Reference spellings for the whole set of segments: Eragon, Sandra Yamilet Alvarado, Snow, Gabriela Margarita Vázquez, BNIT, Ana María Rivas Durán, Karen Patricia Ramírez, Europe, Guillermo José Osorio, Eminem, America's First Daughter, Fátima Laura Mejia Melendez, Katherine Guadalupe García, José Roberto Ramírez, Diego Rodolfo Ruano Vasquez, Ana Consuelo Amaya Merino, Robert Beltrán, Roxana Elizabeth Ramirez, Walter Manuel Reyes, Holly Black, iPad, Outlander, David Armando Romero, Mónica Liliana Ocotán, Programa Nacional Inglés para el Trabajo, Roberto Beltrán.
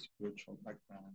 spiritual background.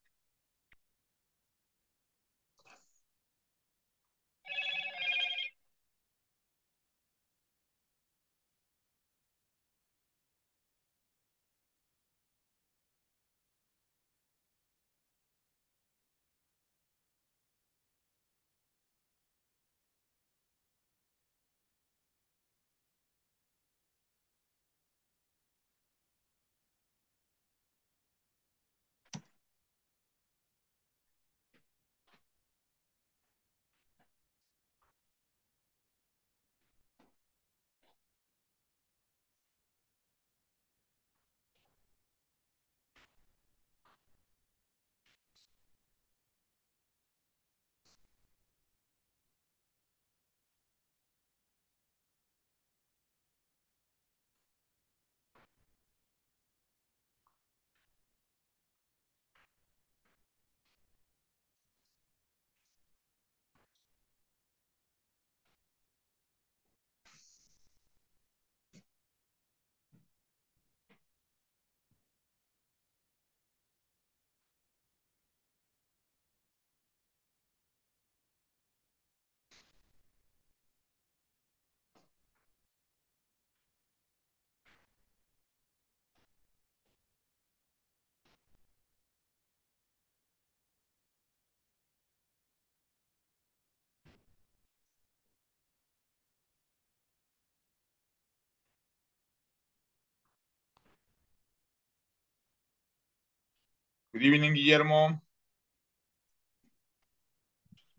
Good evening, Guillermo.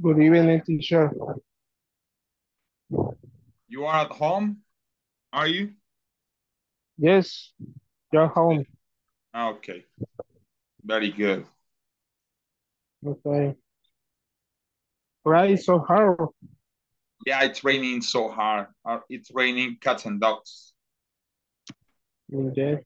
Good evening, teacher. You are at home, are you? Yes, you're home. Okay, very good. Okay. Right, so hard. Yeah, it's raining so hard. It's raining cats and dogs. Okay.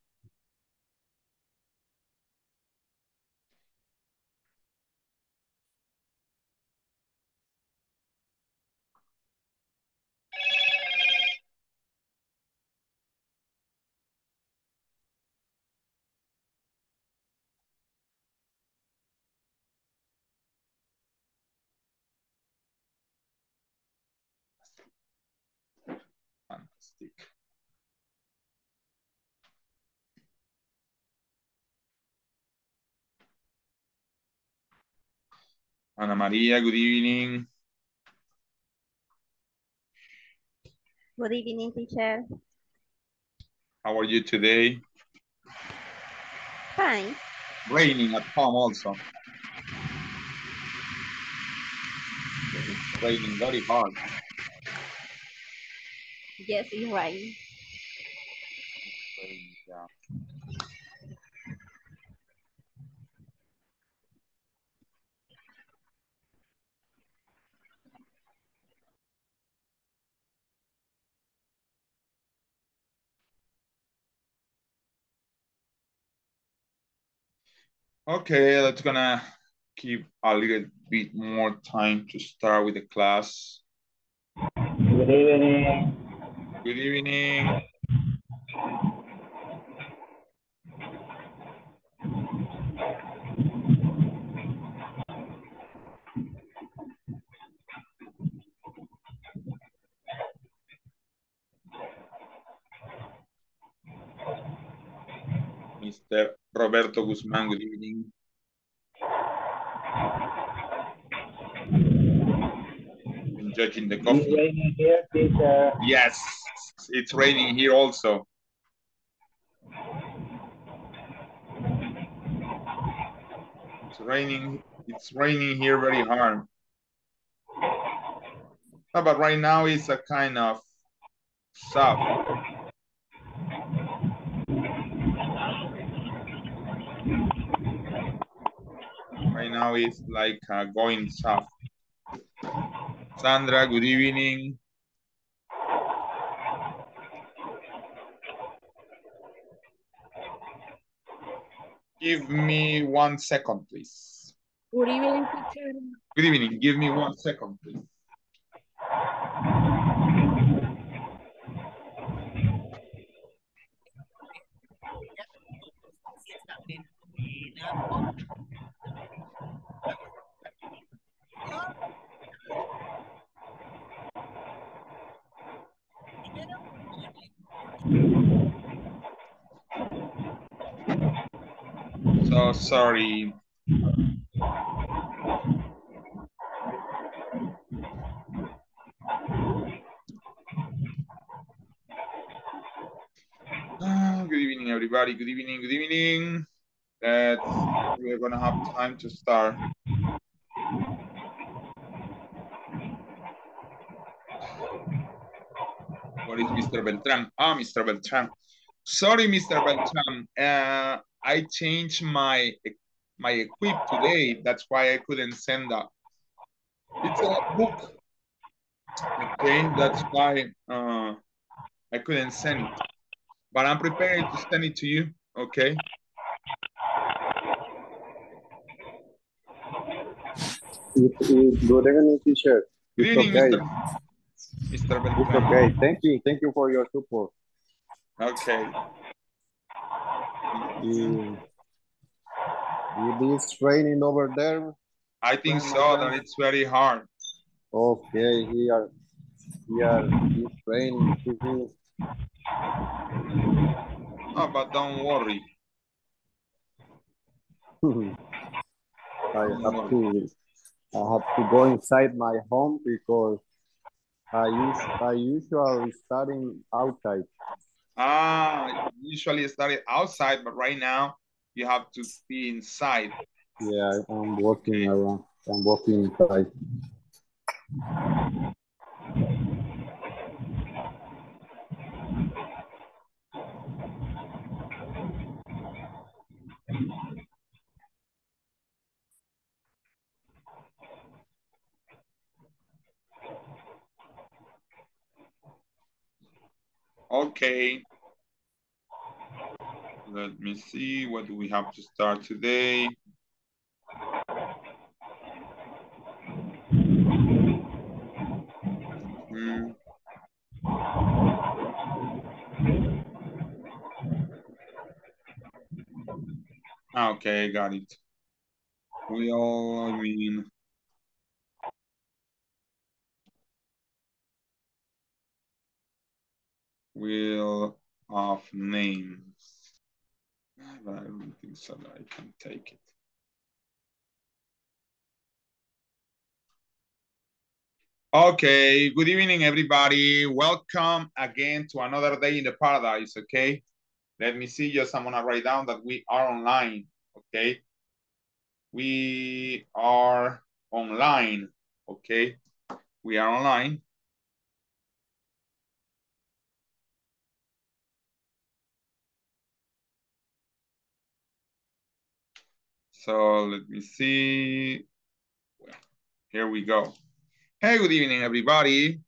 Ana María, good evening. Good evening, teacher. How are you today? Fine. Raining at home also. It's raining very hard. Yes, you're right. Yeah. Okay, that's gonna keep a little bit more time to start with the class. Good evening. Good evening. Mr. Roberto Guzmán. Good evening. Judging the coffee. It's raining here, Peter. Yes, it's raining here also. It's raining here very hard. No, but right now it's a kind of soft. Right now it's like going soft. Sandra, good evening. Give me 1 second, please. Good evening, teacher. Good evening. Give me 1 second, please. So sorry. Good evening, everybody. Good evening. Good evening. We're gonna have time to start. What is Mr. Beltrán? Ah, Mr. Beltrán. Sorry, Mr. Beltrán. I changed my equip today. That's why I couldn't send that. It's a book. Okay, that's why I couldn't send it. But I'm prepared to send it to you. Okay. Good evening, teacher. Good evening, okay. Mr. Beltrán. Okay. Thank you for your support. Okay. It is raining over there. I think so. That it's very hard. Okay, here it's raining. Oh, but don't worry. I have to go inside my home because I usually studying outside. Ah, usually study outside, but right now you have to be inside. Yeah, I'm walking around. I'm walking inside. Okay, let me see, what do we have to start today? Okay, got it. Wheel of names, but I don't think so that I can take it. Okay, good evening, everybody. Welcome again to another day in the paradise, okay? Let me see, I'm gonna write down that we are online, okay? We are online, okay? We are online. So let me see, here we go. Hey, good evening, everybody.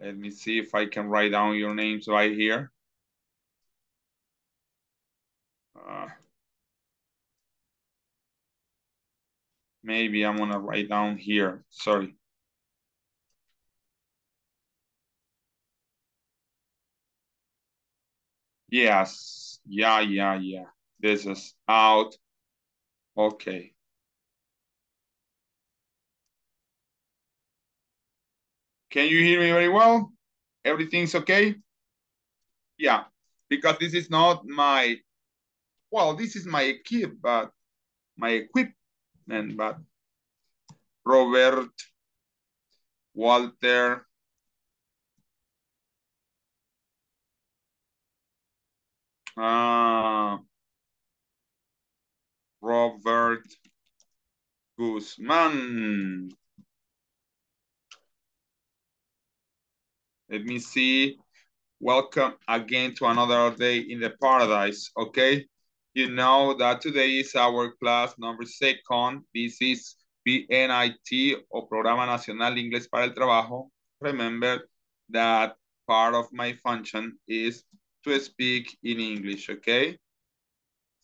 Let me see if I can write down your names right here. Maybe I'm gonna write down here, sorry. Yes, yeah, this is out. Okay. Can you hear me very well? Everything's okay? Yeah, because this is not my well, this is my equip, but my equipment, but Robert, Walter, Robert Guzmán. Let me see. Welcome again to another day in the paradise, okay? You know that today is our class number 2. This is BNIT, or Programa Nacional Inglés para el Trabajo. Remember that part of my function is to speak in English, okay?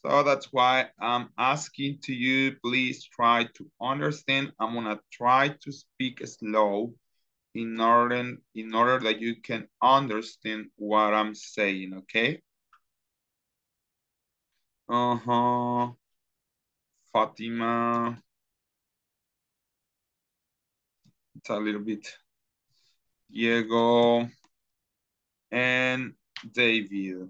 So that's why I'm asking to you, please try to understand. I'm gonna try to speak slow in order that you can understand what I'm saying, okay? Fátima. It's a little bit. Diego and David.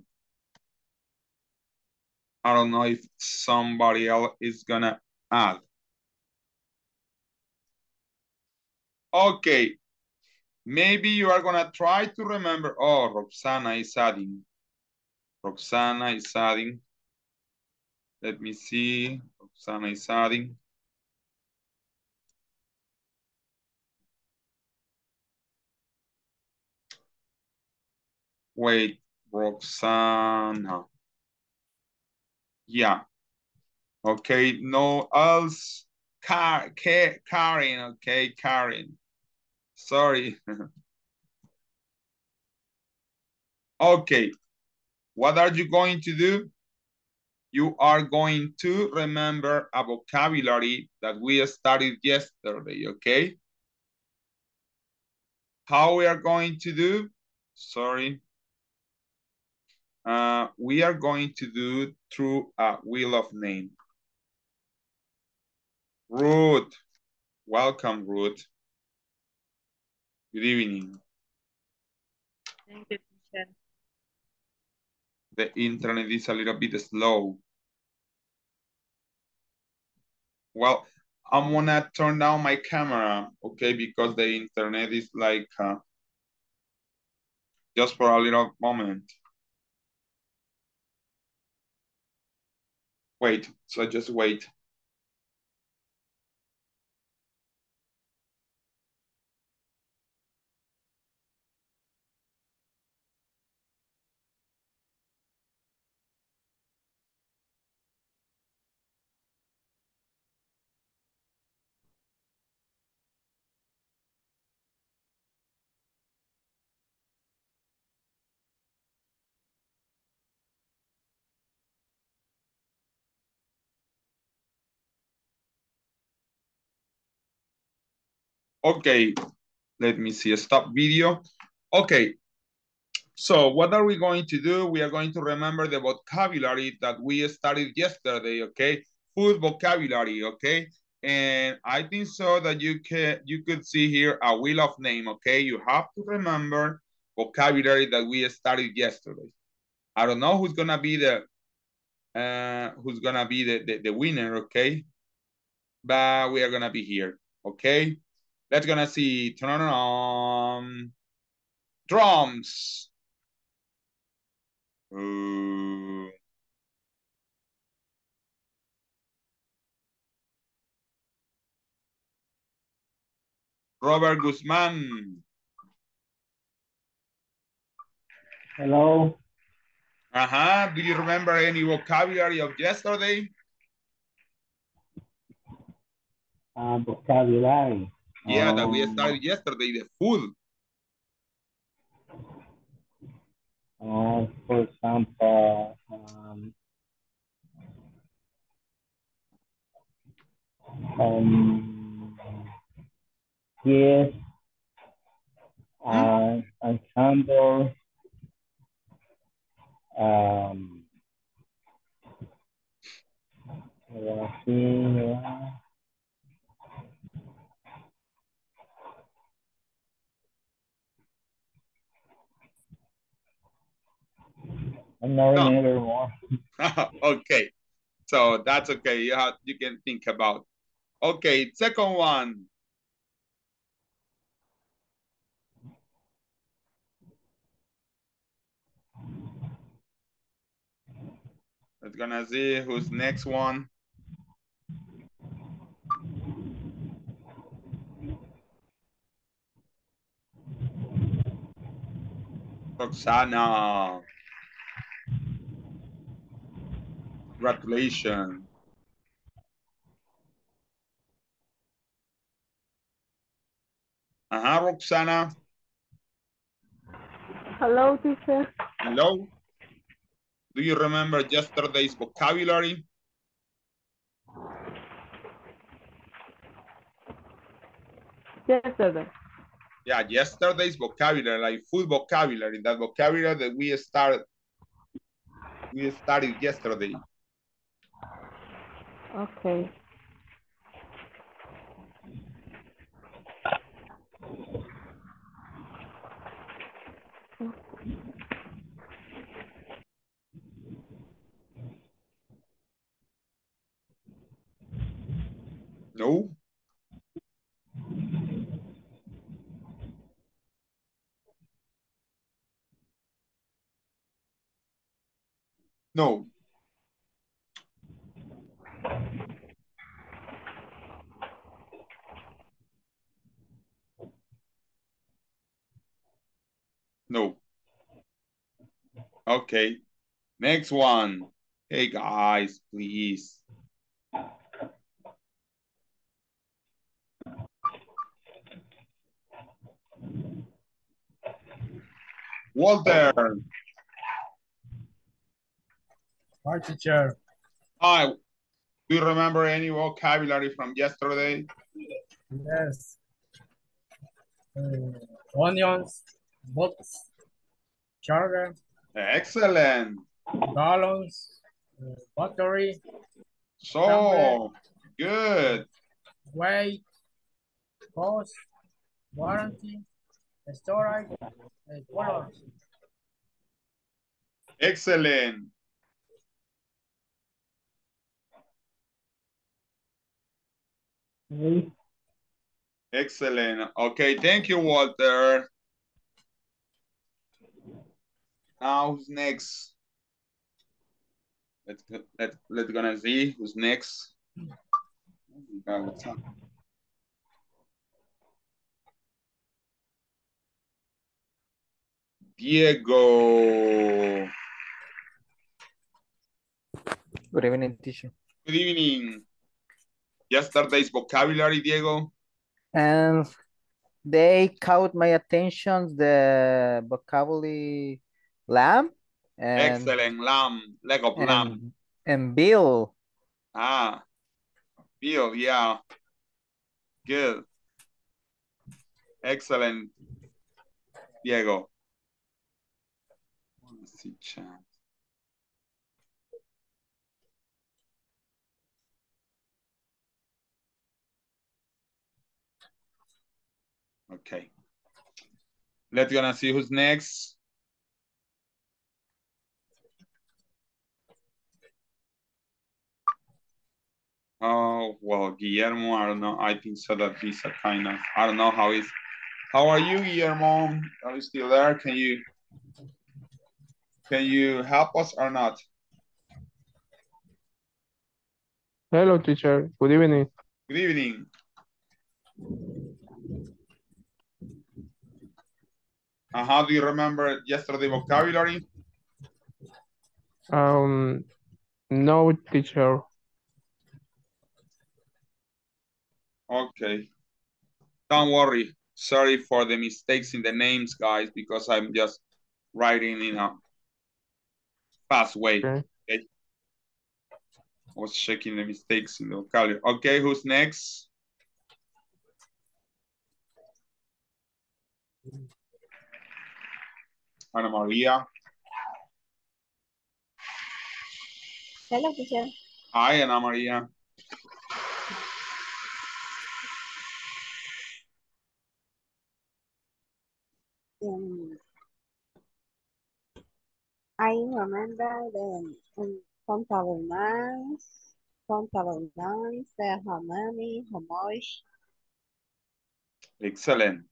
I don't know if somebody else is gonna add. Okay. Maybe you are gonna try to remember. Oh, Roxana is adding. Roxana is adding. Let me see. Roxana is adding. Wait, Roxana. Yeah. Okay, no else. Karen, okay, Karen. Sorry. Okay. What are you going to do? You are going to remember a vocabulary that we studied yesterday, okay? How we are going to do? Sorry. We are going to do through a wheel of name. Ruth, welcome, Ruth. Good evening. Thank you, teacher. The internet is a little bit slow. Well, I'm gonna turn down my camera, okay, because the internet is like just for a little moment. Wait, so just wait. Okay, let me see, stop video. Okay, so what are we going to do? We are going to remember the vocabulary that we studied yesterday, okay? Food vocabulary, okay? And I think so that you could see here a wheel of name, okay? You have to remember vocabulary that we studied yesterday. I don't know who's gonna be the winner, okay? But we are gonna be here, okay? Let's gonna see. Drums. Robert Guzmán. Hello. Do you remember any vocabulary of yesterday? Vocabulary. Yeah, that we started yesterday, the food. For example, yes, ensemble, I'm not remember anymore. Okay, so that's okay. You can think about. Okay, second one. Let's gonna see who's next one. Roxana. Congratulations. Roxana. Hello, teacher. Hello. Do you remember yesterday's vocabulary? Yesterday. Yeah, yesterday's vocabulary, like full vocabulary, that vocabulary that we started yesterday. Okay. No. No. No. Okay. Next one. Hey guys, please. Walter. Hi, teacher. Hi. Do you remember any vocabulary from yesterday? Yes. Onions, books, sugar. Excellent. Gallons, battery. So, number, good. Weight, cost, warranty, storage, and colors. Excellent. Mm-hmm. Excellent. Okay, thank you, Walter. Now who's next? Let's gonna see who's next. Diego. Good evening, teacher. Good evening. Yesterday's vocabulary, Diego? And they caught my attention, the vocabulary lamb. And, excellent, lamb, leg of lamb. And bill. Ah, bill, yeah. Good. Excellent, Diego. Let's see, chat. Okay, let's gonna see who's next. Oh, well, Guillermo, I don't know. I think so that he's a kind of, I don't know how is. How are you, Guillermo? Are you still there? Can you help us or not? Hello, teacher. Good evening. Good evening. Do you remember yesterday vocabulary? No, teacher. Okay. Don't worry. Sorry for the mistakes in the names, guys, because I'm just writing in a fast way. Okay. Okay. I was checking the mistakes in the vocabulary. Okay, who's next? Ana Maria. Hello, teacher. Hi, Ana Maria. I I remember the countable nouns, the how many, how much. Excellent.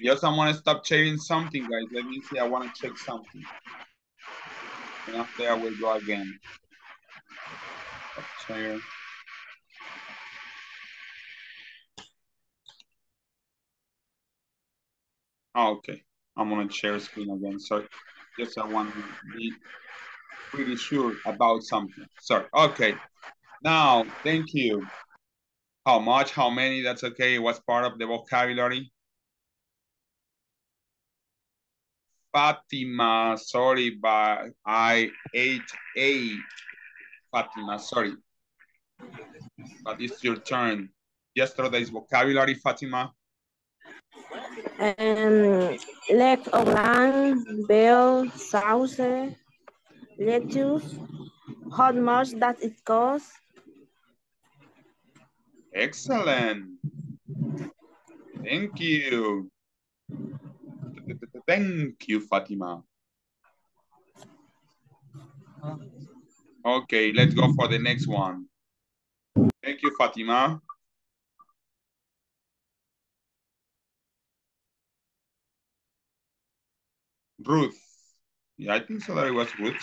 Yo, someone stop sharing something, guys. Let me see. I want to check something. And after I will go again. Stop sharing. Oh, okay. I'm going to share screen again. Sorry. Just I want to be pretty sure about something. Sorry. Okay. Now, thank you. How much, how many, that's okay. It was part of the vocabulary. Fatima, sorry, but I ate a. Fatima, sorry. But it's your turn. Yesterday's vocabulary, Fatima. Leg of lamb, bell, sauce, lettuce, how much that it costs. Excellent. Thank you. Thank you, Fatima. Okay, let's go for the next one. Thank you, Fatima. Ruth. Yeah, I think so that it was Ruth.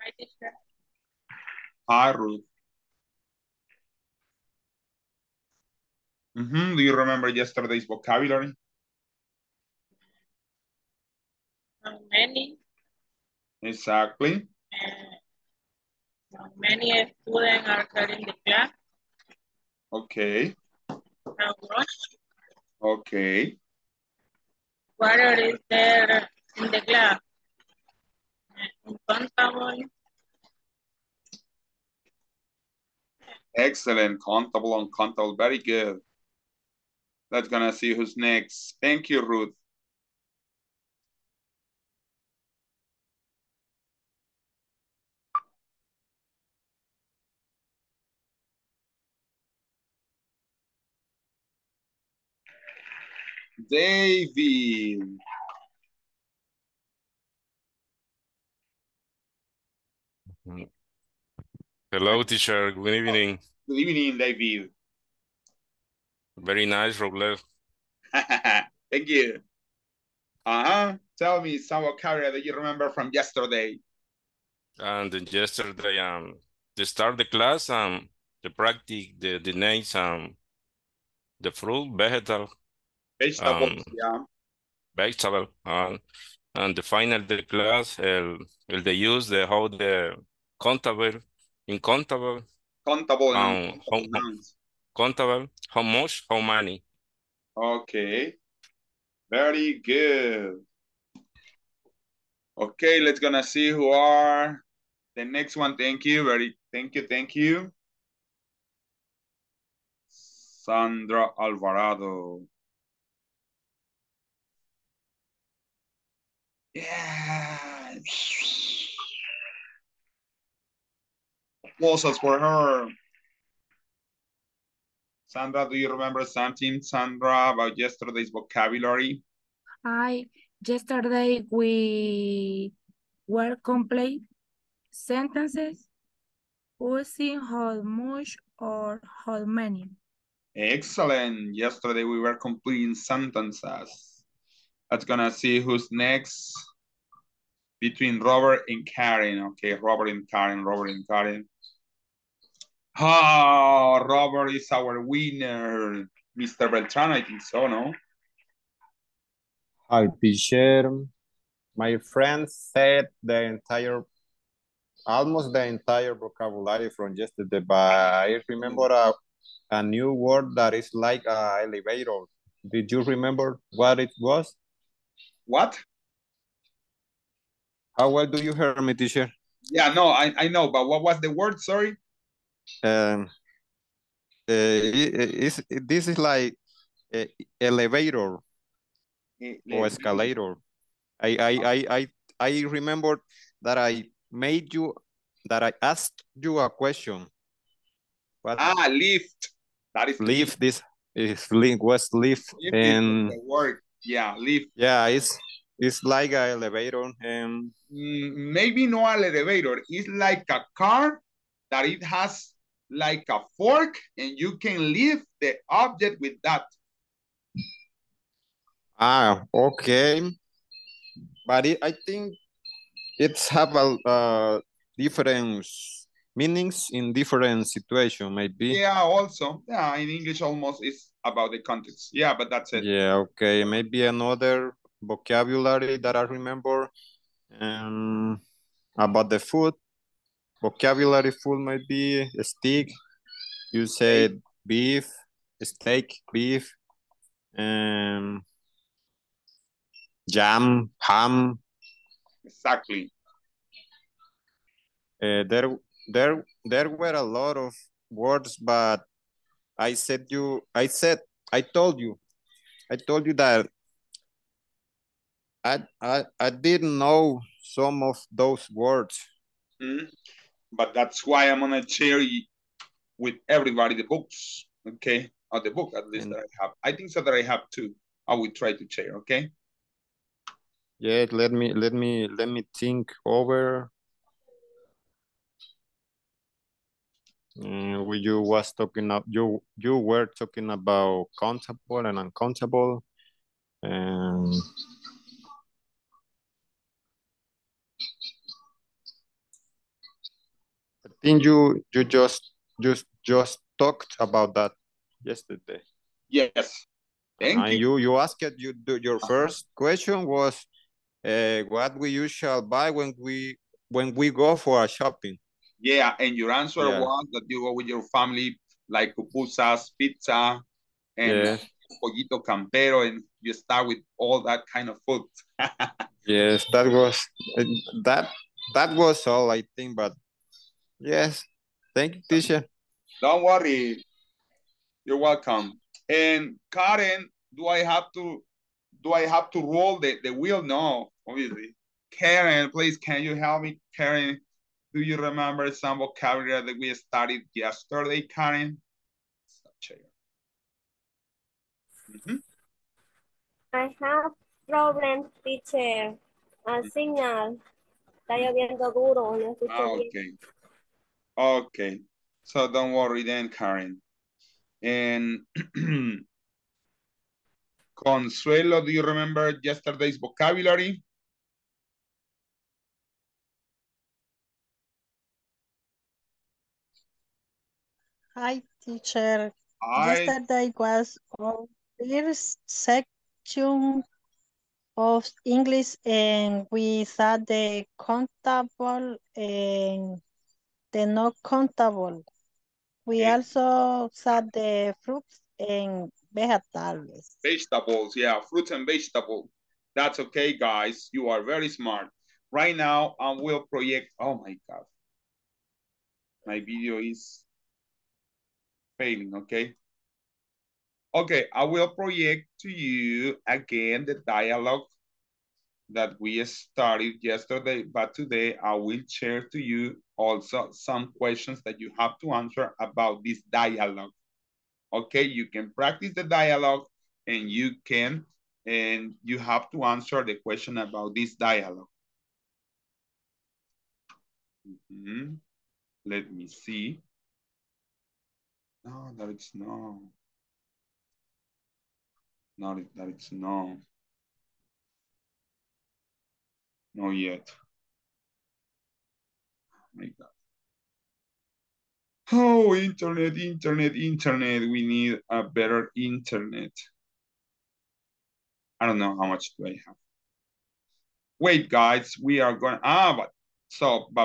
Hi, teacher. Hi, Ruth. Do you remember yesterday's vocabulary? How many? Exactly. How many students are in the class? Okay. How much? Okay. Water is there in the glass. Countable. Excellent. Countable, uncountable. Very good. Let's gonna see who's next. Thank you, Ruth. David. Hello, teacher. Good evening. Good evening, David. Very nice, Robles. Thank you. Tell me some vocabulary that you remember from yesterday. And yesterday, they start the class, the practice, the names, the fruit, vegetable. Vegetable, and the final the class, they use the how the countable, countable, how much, how many. Okay, very good. Okay, let's gonna see who are the next one. Thank you, thank you, Sandra Alvarado. Yeah. Applause for her. Sandra, do you remember something, Sandra, about yesterday's vocabulary? Yesterday we were complete sentences using how much or how many. Excellent. Yesterday we were completing sentences. That's gonna see who's next between Robert and Karen. Okay, Robert and Karen. Oh, Robert is our winner. Mr. Beltran, I think so, no? Hi, teacher. My friend said almost the entire vocabulary from yesterday, but I remember a new word that is like an elevator. Did you remember what it was? What? How well do you hear me, teacher? Yeah, no, I know, but what was the word? Sorry. This is like elevator or escalator. I remember that I asked you a question. What? Ah, lift. That is lift. This is lift. And the word. Yeah, lift. Yeah, it's like an elevator. Maybe not an elevator. It's like a car that it has like a fork and you can lift the object with that. Ah, okay. But I think it's have a different meanings in different situation, maybe. Yeah, also. Yeah, in English almost it's about the context. Yeah, but that's it. Yeah, okay. Maybe another vocabulary that I remember about the food. Vocabulary food might be a steak. You said beef, steak, beef, jam, ham. Exactly. There were a lot of words, but I told you that I didn't know some of those words. Mm-hmm. But that's why I'm gonna share with everybody the books, okay? Or the book at least that I have. I think so that I have two. I will try to share, okay? Yeah, let me think over. You were talking about countable and uncountable. I think you just talked about that yesterday. Yes. Thank you. You asked your first question was what we usually buy when we go for a shopping. Yeah, and your answer was that you go with your family, like pupusas, pizza, and pollito campero, and you start with all that kind of food. Yes, that was all, I think, but yes, thank you, teacher. Don't worry, you're welcome. And Karen, do I have to roll the wheel? No, obviously. Karen, please, can you help me, Karen? Do you remember some vocabulary that we studied yesterday, Karen? Mm-hmm. I have problems, teacher. A signal. Está lloviendo duro. No escucho bien. Okay. So don't worry then, Karen. And Consuelo, do you remember yesterday's vocabulary? Hi, teacher. Yesterday was our first section of English and we saw the countable and the not countable. We also saw the fruits and vegetables. Vegetables, yeah, fruits and vegetables. That's okay, guys. You are very smart. Right now, I will project, oh my God. My video is failing, okay? Okay, I will project to you again the dialogue that we started yesterday, but today I will share to you also some questions that you have to answer about this dialogue. Okay, you can practice the dialogue and you have to answer the question about this dialogue. Mm-hmm. Let me see. No, that's no. Not that it's no. Not yet. Oh my God. Oh, internet. We need a better internet. I don't know how much do I have. Wait, guys, we are going. But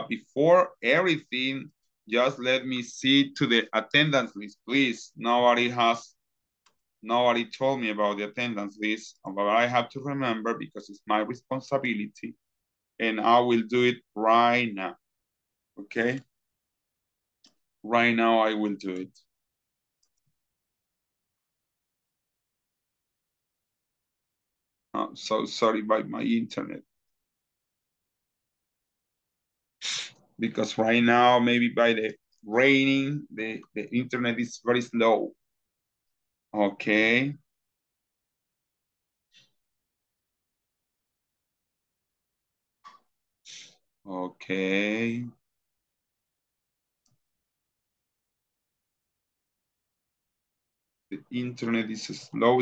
before everything, just let me see to the attendance list, please. Nobody told me about the attendance list, but I have to remember because it's my responsibility and I will do it right now, okay? Right now I will do it. I'm so sorry about my internet. Because right now, maybe by the raining, the internet is very slow. Okay. Okay. The internet is slow.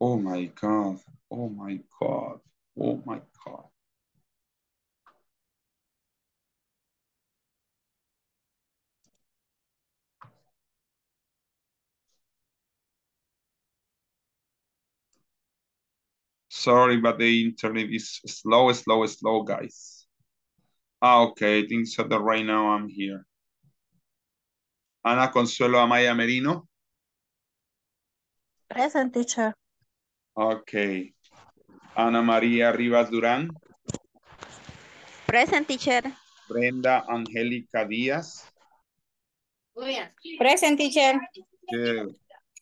Oh my God. Oh my God. Oh my God. Sorry, but the internet is slow, guys. Okay, I think so that right now I'm here. Ana Consuelo Amaya Merino. Present, teacher. Okay. Ana María Rivas Durán. Present, teacher. Brenda Angélica Díaz. Present, teacher. Good.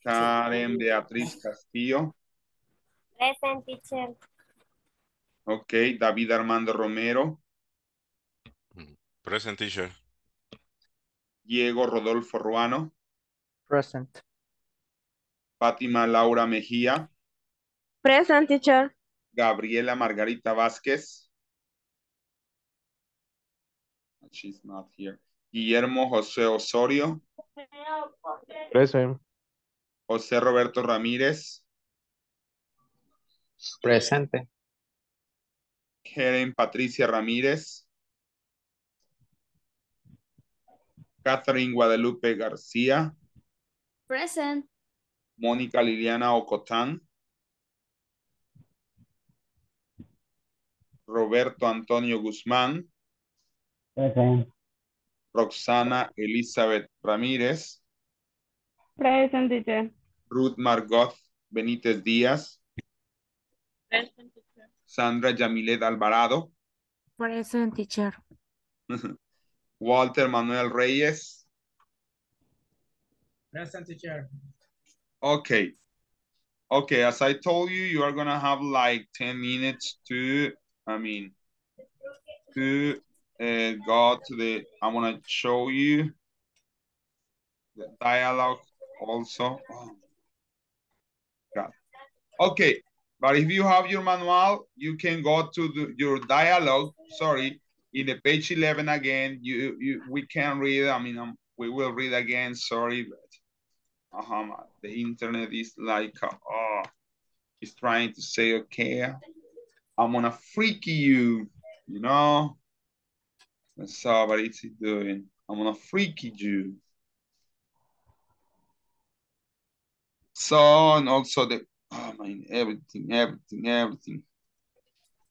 Karen Beatriz Castillo. Present, teacher. Okay, David Armando Romero. Present, teacher. Diego Rodolfo Ruano. Present. Fátima Laura Mejia. Present, teacher. Gabriela Margarita Vázquez. She's not here. Guillermo José Osorio. Present. José Roberto Ramírez. Presente. Karen Patricia Ramírez. Katherine Guadalupe García. Present. Mónica Liliana Ocotán. Roberto Antonio Guzmán. Present. Roxana Elizabeth Ramírez. Presente. Ruth Margoth Benitez-Diaz. Present, teacher. Sandra Yamilet Alvarado. Present, teacher. Walter Manuel Reyes. Present, teacher. Okay. Okay, as I told you, you are going to have like 10 minutes to go to the, I'm going to show you the dialogue also. Oh. God. Okay. But if you have your manual, you can go to your dialogue, sorry, in the page 11 again. We can read, we will read again, sorry, but the internet is like, it's trying to say, okay, I'm gonna freak you, you know? So, what is it doing? I'm gonna freak you. So, and also the, everything.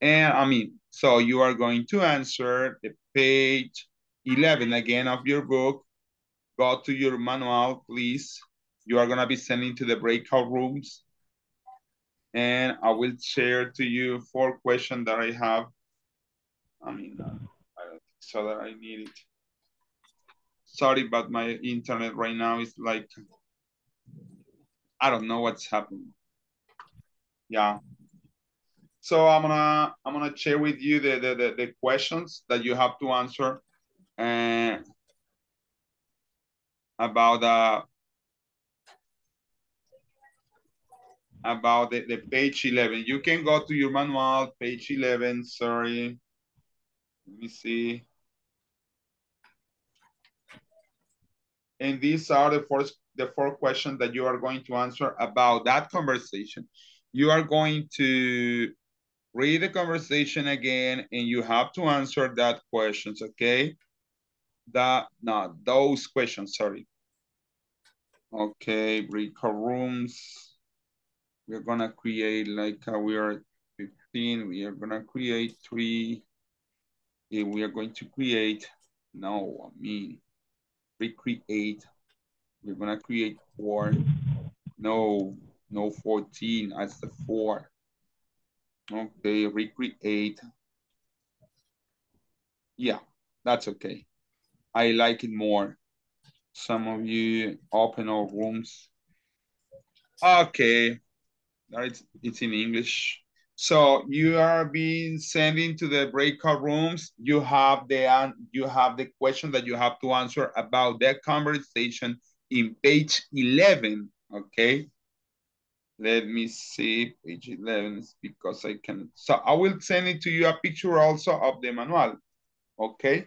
And so you are going to answer the page 11 again of your book. Go to your manual, please. You are gonna be sending to the breakout rooms. And I will share to you 4 questions that I have. I don't think so that I need it. Sorry, but my internet right now is like, I don't know what's happening. Yeah. So I'm gonna share with you the questions that you have to answer about the page 11. You can go to your manual, page 11, sorry. Let me see. And these are the four questions that you are going to answer about that conversation. You are going to read the conversation again and you have to answer that questions, okay? Those questions, sorry. Okay, breakout rooms. We're gonna create we are 15, we are gonna create 3. And we are going to create, recreate. We're gonna create 4, No, 14 as the 4. Okay, recreate. Yeah, that's okay. I like it more. Some of you open all rooms. Okay, it's in English. So you are being sent into the breakout rooms. You have the question that you have to answer about that conversation in page 11, okay? Let me see, page 11, because I can. So I will send it to you a picture also of the manual, okay?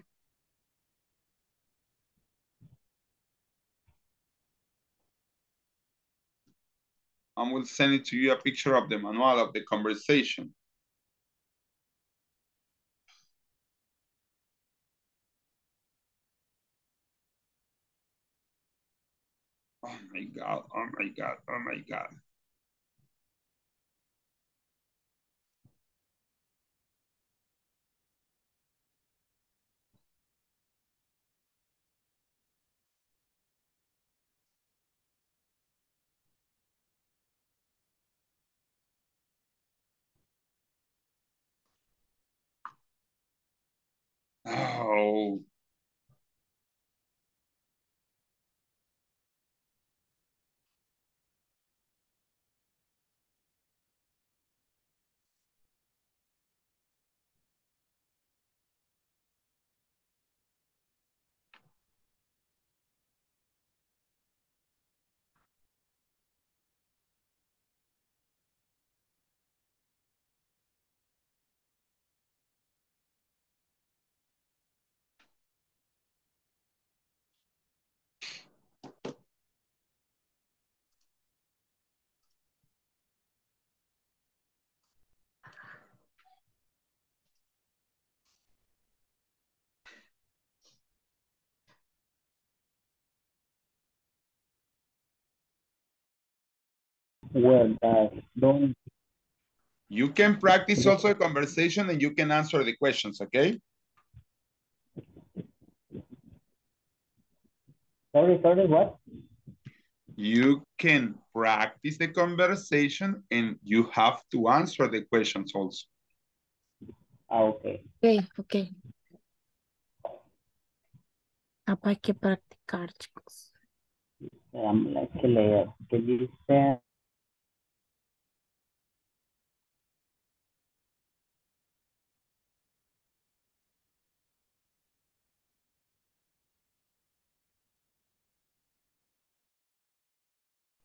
I will send it to you a picture of the manual of the conversation. Oh my God, oh my God, oh my God. Oh. Well, don't. You can practice also a conversation and you can answer the questions, okay? Sorry, what? You can practice the conversation and you have to answer the questions also. Okay. Okay, okay. Hay que practicar, chicos. Hay que leer. ¿Qué dice?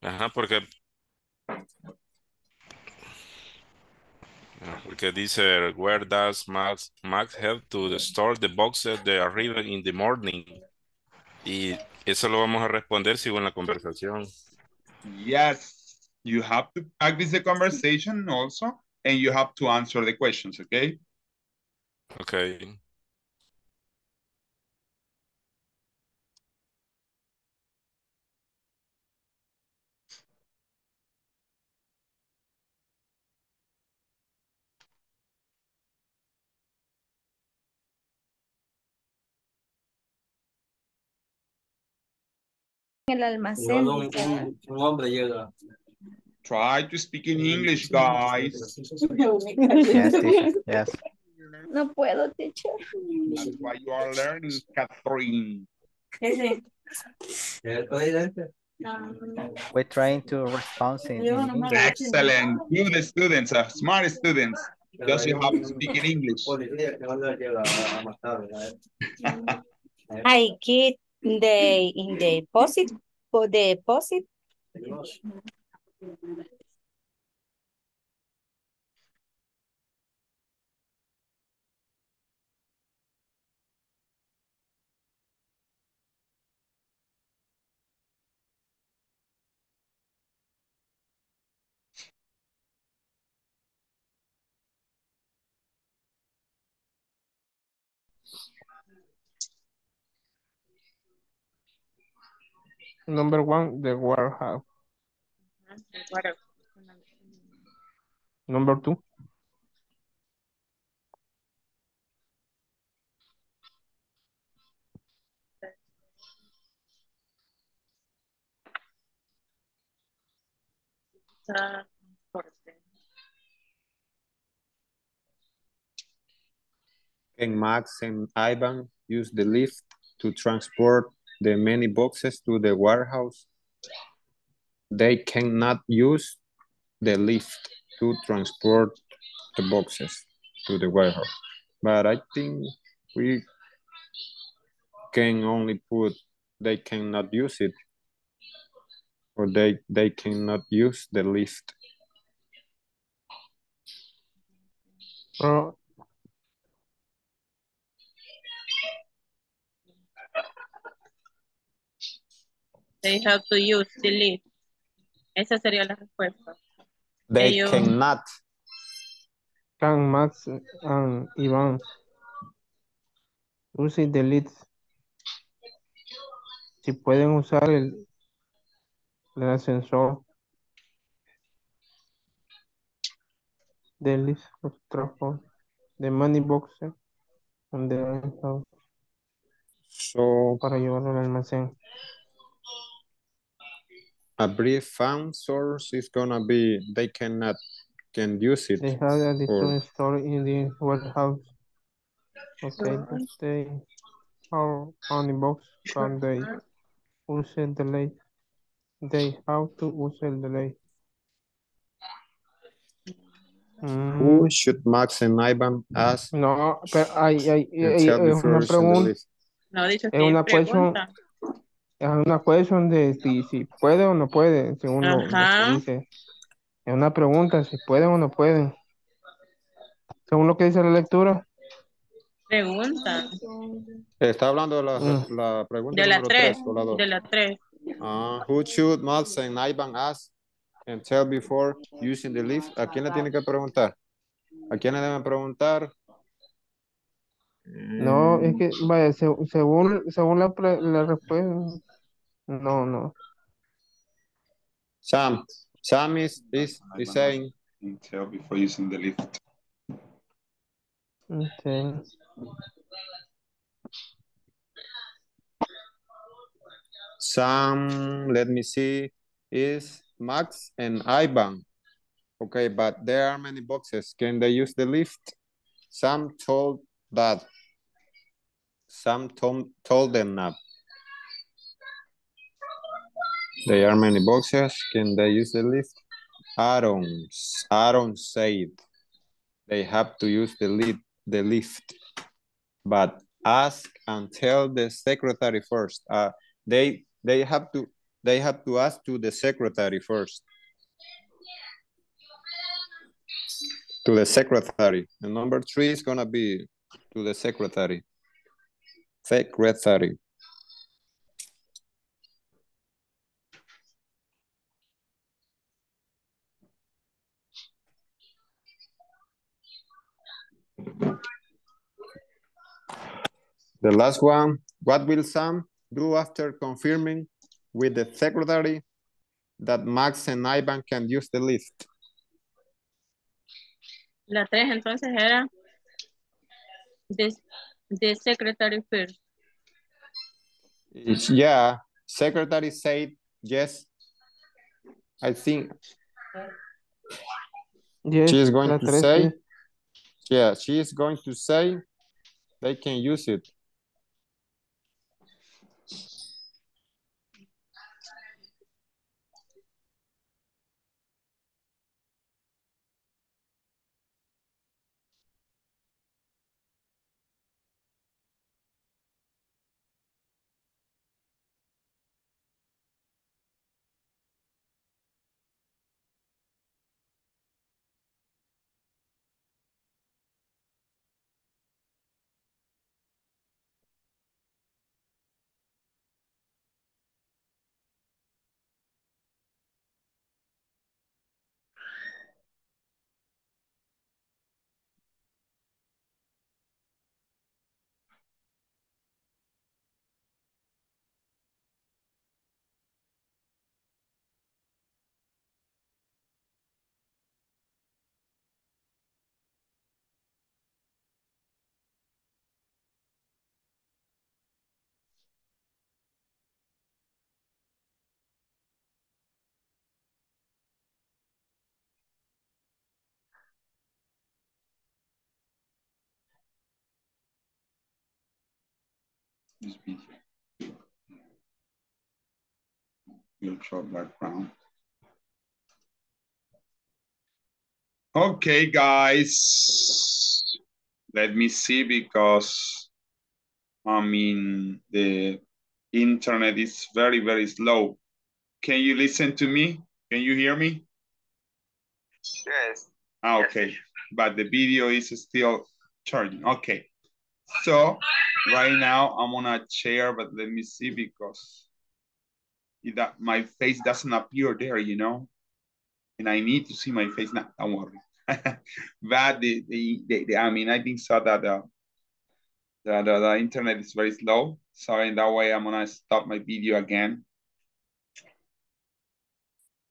Ajá, porque dice, where does Max help to store the boxes that arrive in the morning? Y eso lo vamos a responder según la conversación. Yes, you have to practice the conversation also, and you have to answer the questions, okay? Okay. El almacén. Un hombre llega. Try to speak in English, guys. Yes, yes. No puedo, teacher. That's why you are learning, Katherine. We're trying to respond in English. Excellent. You, the students, are smart students. Because you have to speak in English. I get the in the deposit for the deposit. Number one, the warehouse. Number two. Can Max and Ivan use the lift to transport the many boxes to the warehouse? They cannot use the lift to transport the boxes to the warehouse. But I think we can only put, they cannot use it, or they cannot use the lift. Pro They have to use delete. Esa sería la respuesta. They Ellos... cannot. Can Max and Ivan use delete? Si pueden usar el ascensor. Delete of trouble. The money boxer on the so para llevarlo al almacén. A brief found source is gonna be they cannot can use it. They have a different store in the warehouse. Okay, but they are on the box and they use the delay. They have to use the delay. Who should Max and Ivan ask? No, pero es una pregunta. No, dicho es una pregunta. Es una cuestión de si puede o no puede, según lo que dice. Es una pregunta, si pueden o no pueden. Según lo que dice la lectura. Pregunta. Está hablando de la pregunta de la 3. De la 3. Who should Max and Ivan ask and tell before using the lift? ¿A quién le tiene que preguntar? ¿A quién le deben preguntar? No, es que, vaya, según la respuesta, no. Sam is saying. Tell before using the lift. Okay. Sam, let me see, is Max and Ivan. Okay, but there are many boxes. Can they use the lift? Sam told that. Sam told them not. There are many boxes. Can they use the lift? Aaron said they have to use the lift. But ask and tell the secretary first. They have to ask to the secretary first. To the secretary. And number 3 is gonna be to the secretary. Secretary. The last one, what will Sam do after confirming with the secretary that Max and Ivan can use the lift? La 3 entonces era the secretary first. Yeah, secretary said yes. I think yes, she is going to say. Yes. Yeah, she is going to say they can use it. This video. Neutral background. Okay, guys. Let me see because I mean the internet is very, very slow. Can you listen to me? Can you hear me? Yes. Ah, okay. Yes. but the video is still charging. Okay, so right now I'm on a chair, but let me see because that my face doesn't appear there, you know, and I need to see my face now. Don't worry. But I mean, I think so that the internet is very slow. So in that way, I'm gonna stop my video again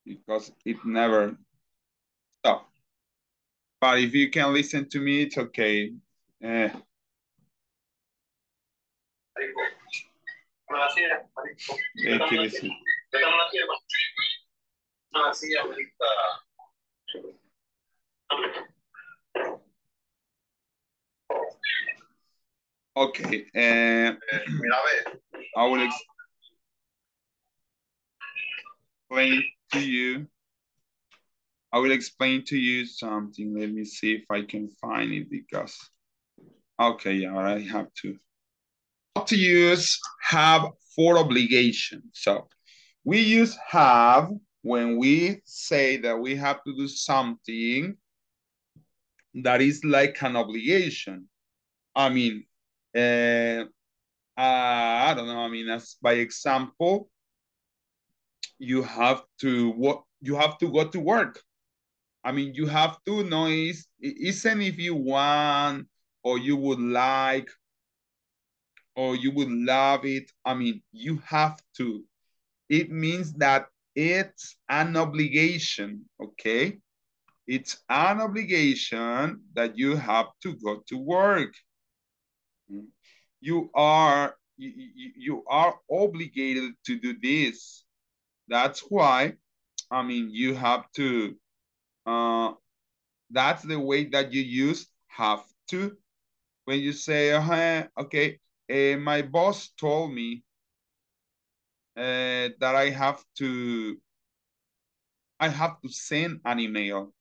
because it never stops. But if you can listen to me, it's okay. Okay, I will explain to you. I will explain to you something. Let me see if I can find it because, okay, yeah, I have to. Not to use have for obligation. So we use have when we say that we have to do something that is like an obligation. I mean, I don't know. I mean, as by example, you have to go to work. I mean, you have to know isn't if you want or you would like or you would love it. I mean, you have to. It means that it's an obligation, okay? It's an obligation that you have to go to work. You are obligated to do this. That's why, I mean, you have to, that's the way that you use have to. When you say, okay, my boss told me that I have to send an email.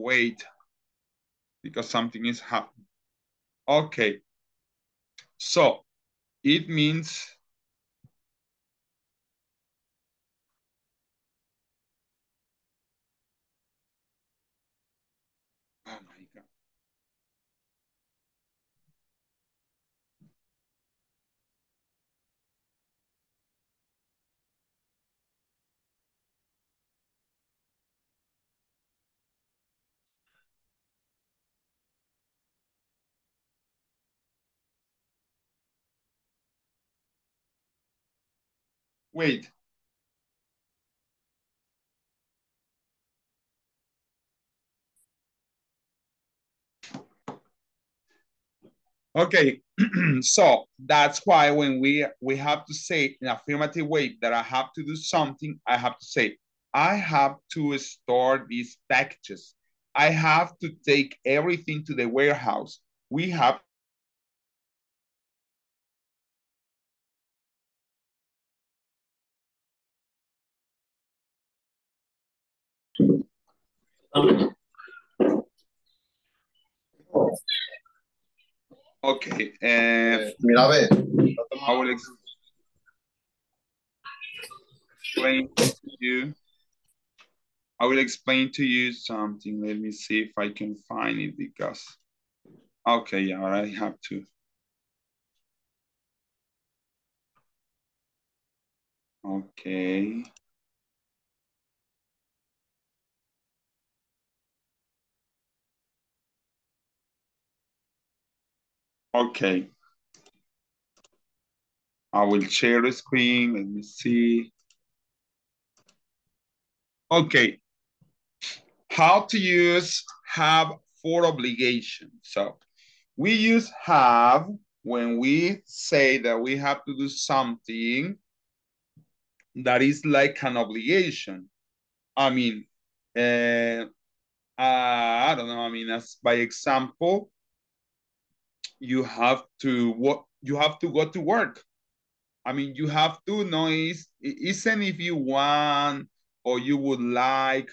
Wait, because something is happening. Okay, so it means wait. Okay, so that's why when we have to say in affirmative way that I have to do something, I have to say, I have to store these packages. I have to take everything to the warehouse. We have okay, I will explain to you. I will explain to you something. Let me see if I can find it because, okay, yeah, I have to. Okay. Okay, I will share the screen, let me see. Okay, how to use have for obligation. So we use have when we say that we have to do something that is like an obligation. I mean, I don't know, I mean, as by example, you have to go to work. I mean, you have to know isn't if you want or you would like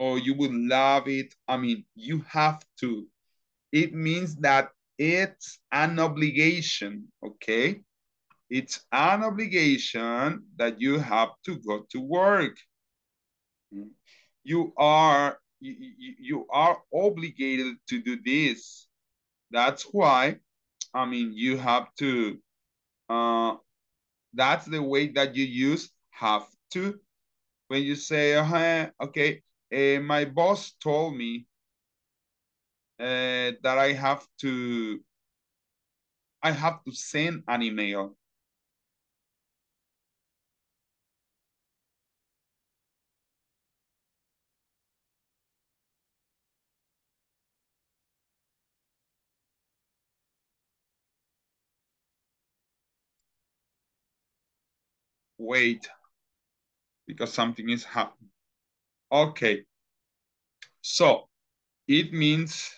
or you would love it. I mean, you have to. It means that it's an obligation, okay? It's an obligation that you have to go to work. You are obligated to do this. That's why, I mean, you have to, that's the way that you use have to. When you say, okay, my boss told me that I have to send an email. Wait, because something is happening. Okay, so it means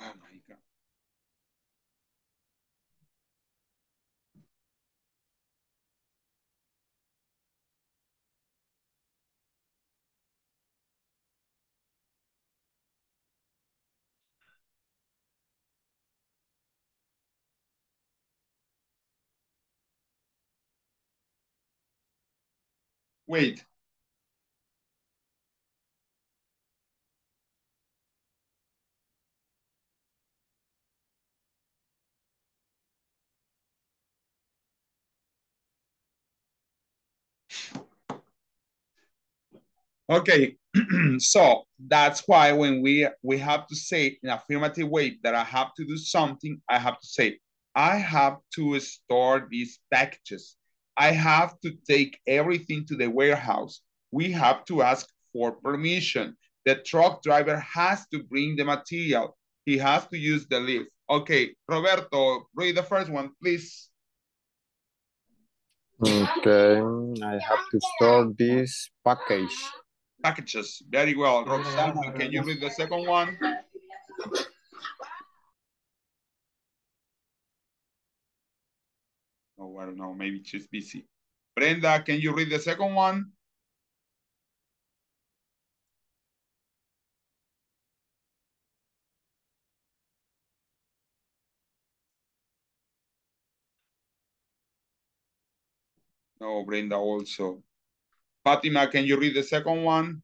oh my God. Wait. Okay, so that's why when we have to say in affirmative way that I have to do something, I have to say, I have to store these packages. I have to take everything to the warehouse. We have to ask for permission. The truck driver has to bring the material. He has to use the lift. Okay, Roberto, read the first one, please. Okay, I have to store this package. Packages, very well. Roxana, can you read the second one? Oh, I don't know, maybe she's busy. Brenda, can you read the second one? No, Brenda also. Fatima, can you read the second one?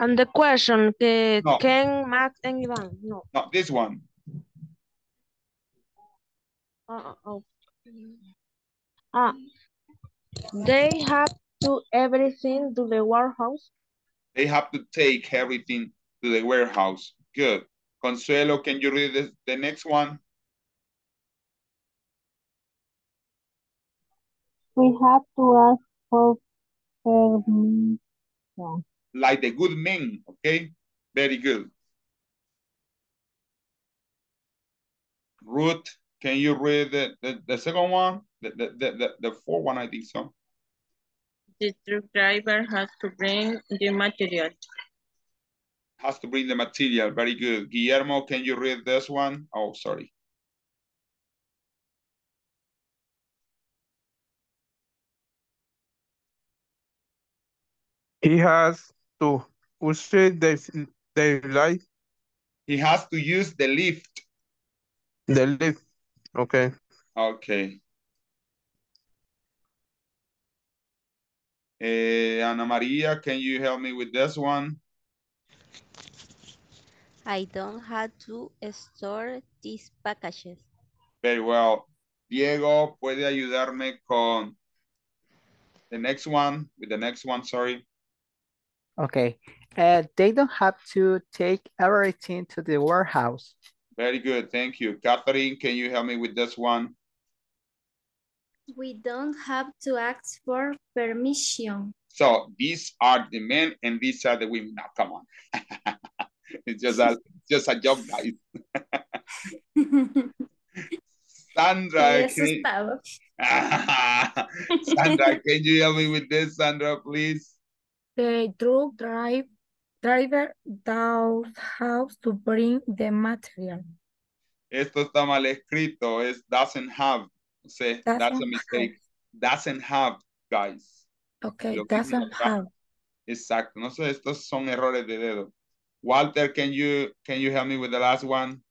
And the question, no. Can Max and Ivan? No. No, this one. They have to everything to the warehouse. They have to take everything to the warehouse. Good. Consuelo, can you read the next one? We have to ask for permission. Like the good men, okay? Very good. Ruth, can you read the second one? The fourth one, I think so. The truck driver has to bring the material. Has to bring the material. Very good. Guillermo, can you read this one? Oh, sorry. He has to use the lift. He has to use the lift. The lift. Okay. Okay. Ana Maria, can you help me with this one? I don't have to store these packages. Very well. Diego, puede ayudarme con the next one, with the next one, sorry. Okay. They don't have to take everything to the warehouse. Very good, thank you. Katherine, can you help me with this one? We don't have to ask for permission. So these are the men and these are the women. Now, come on. It's just a job, guys. Sandra, Sandra, can you help me with this, Sandra, please? The truck driver does have to bring the material. Esto está mal escrito. Es doesn't have. O sea, that's a mistake. Doesn't have, guys. Okay, doesn't have. Exacto. No sé, estos son errores de dedo. Walter, can you help me with the last one?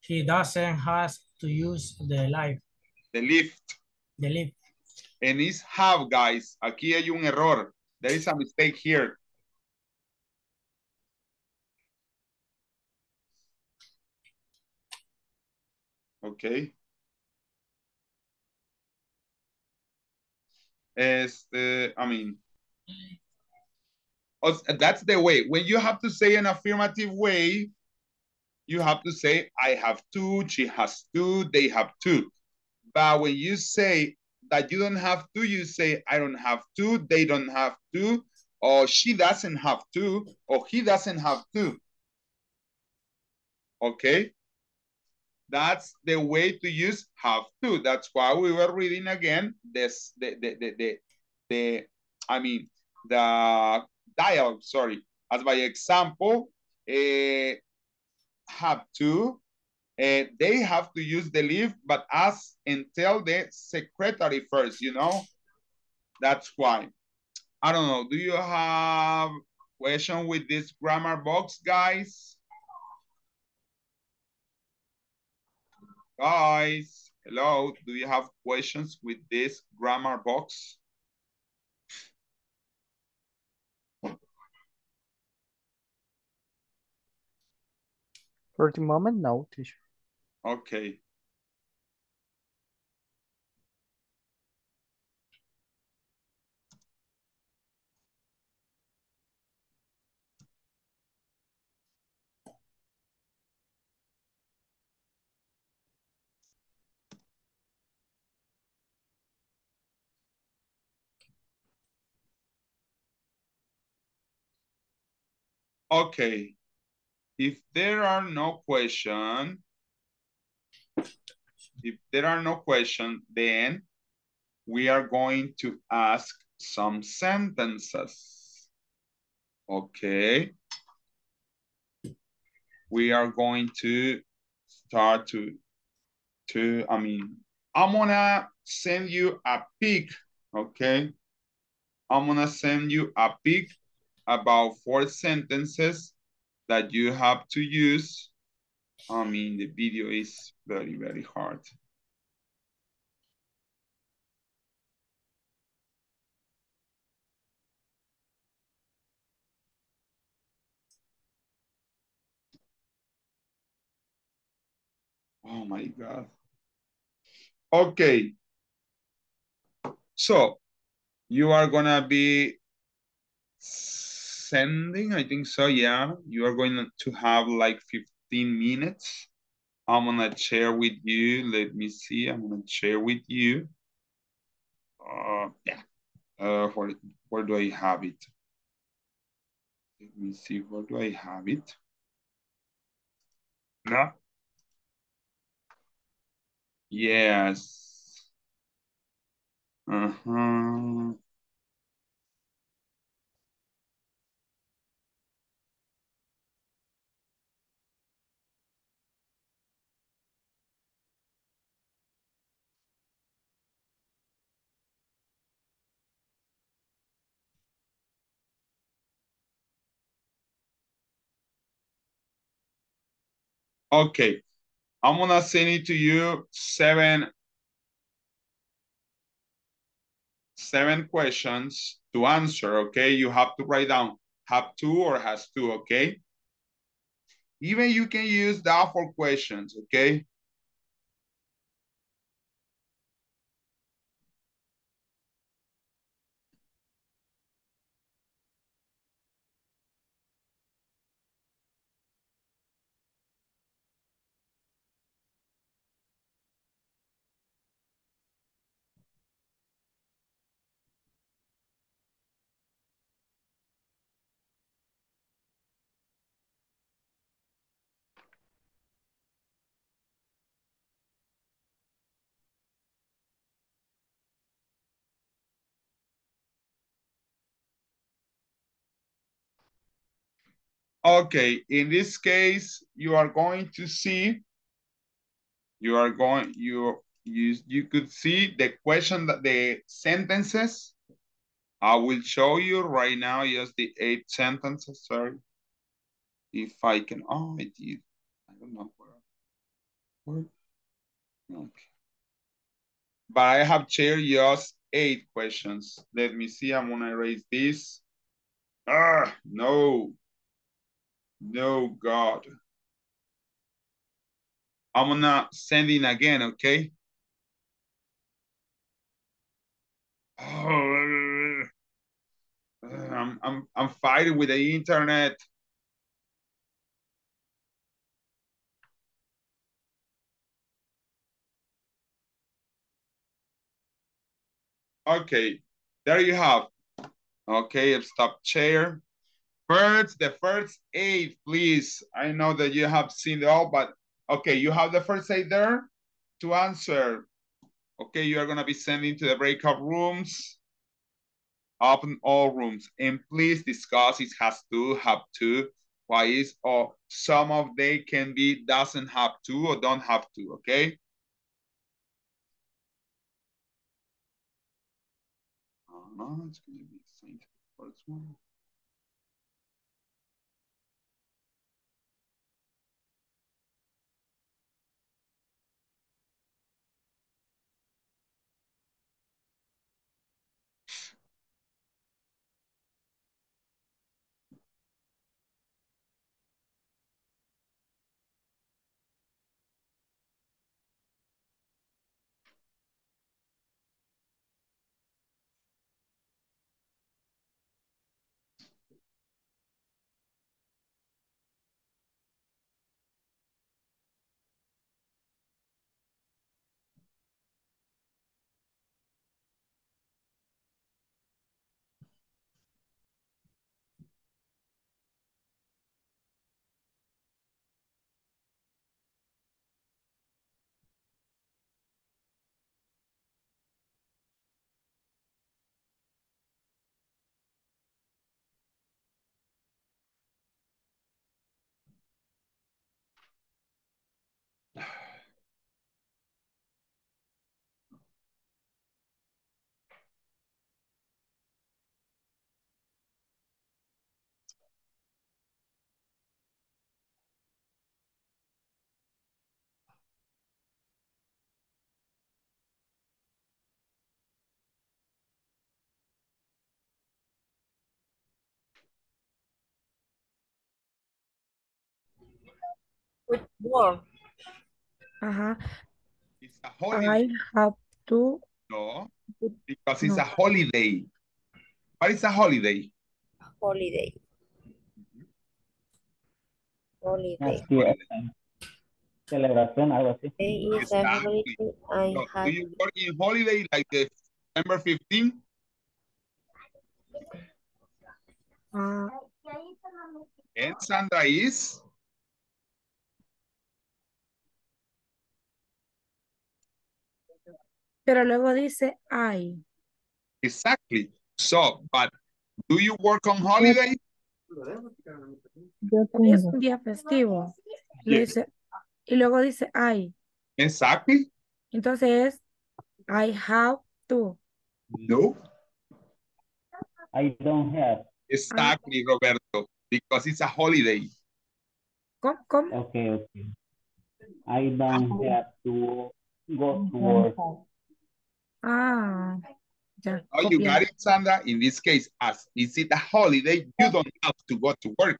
He doesn't have to use the lift. The lift. The lift. And it's have, guys. Aquí hay un error. There is a mistake here. Okay. That's the way. When you have to say an affirmative way, you have to say, I have two, she has two, they have two. But when you say that you don't have two, you say, I don't have two, they don't have two, or she doesn't have two, or he doesn't have two. Okay? That's the way to use have to. That's why we were reading again this the dialogue. Sorry, as by example, have to. They have to use the leave, but ask and tell the secretary first. You know, that's why. I don't know. Do you have question with this grammar box, guys? Guys, hello, do you have questions with this grammar box? For the moment, no, teacher. Okay. Okay, if there are no questions, then we are going to ask some sentences. Okay. We are going to start I'm gonna send you a pic, okay? I'm gonna send you a pic about 4 sentences that you have to use. The video is very, very hard. Oh my God. Okay. So you are gonna be sending, I think so, yeah. You are going to have like 15 minutes. I'm gonna share with you. Let me see, I'm gonna share with you. Where do I have it? Let me see, where do I have it? No. Yes. Okay, I'm gonna send it to you 7 questions to answer, okay? You have to write down have two or has two, okay? Even you can use that for questions, okay? Okay, in this case, you are going to see, you could see the question, that the sentences. I will show you right now just the 8 sentences, sorry. If I can, oh, I did. I don't know where. Okay. But I have shared just 8 questions. Let me see, I'm gonna erase this. Ah, no. No, God. I'm gonna send in again, okay? Oh, I'm fighting with the internet. Okay, there you have. Okay, stop share. First, the first 8, please. I know that you have seen it all, but okay, you have the first 8 there to answer. Okay, you are gonna be sending to the breakout rooms, open all rooms, and please discuss it has to, have to, why is, or some of they can be doesn't have to or don't have to, okay? It's going to be the first one. Word. It's a holiday. I have to. No, because it's a holiday. What is a holiday? Holiday. Mm-hmm. Holiday. Celebración, algo así. It's a holiday. I have. Do you work in holiday like the December 15th? And Sandra is. Pero luego dice I. Exactly. So, but do you work on holiday? Es un día festivo. Yes. Dice, y luego dice I. Exactly. Entonces, I have to. No. I don't have. Exactly, Roberto. Because it's a holiday. ¿Cómo? Okay, okay. I don't have to go to work. Ah, yeah. Oh, you got it, Sandra. In this case, as is it a holiday, you don't have to go to work.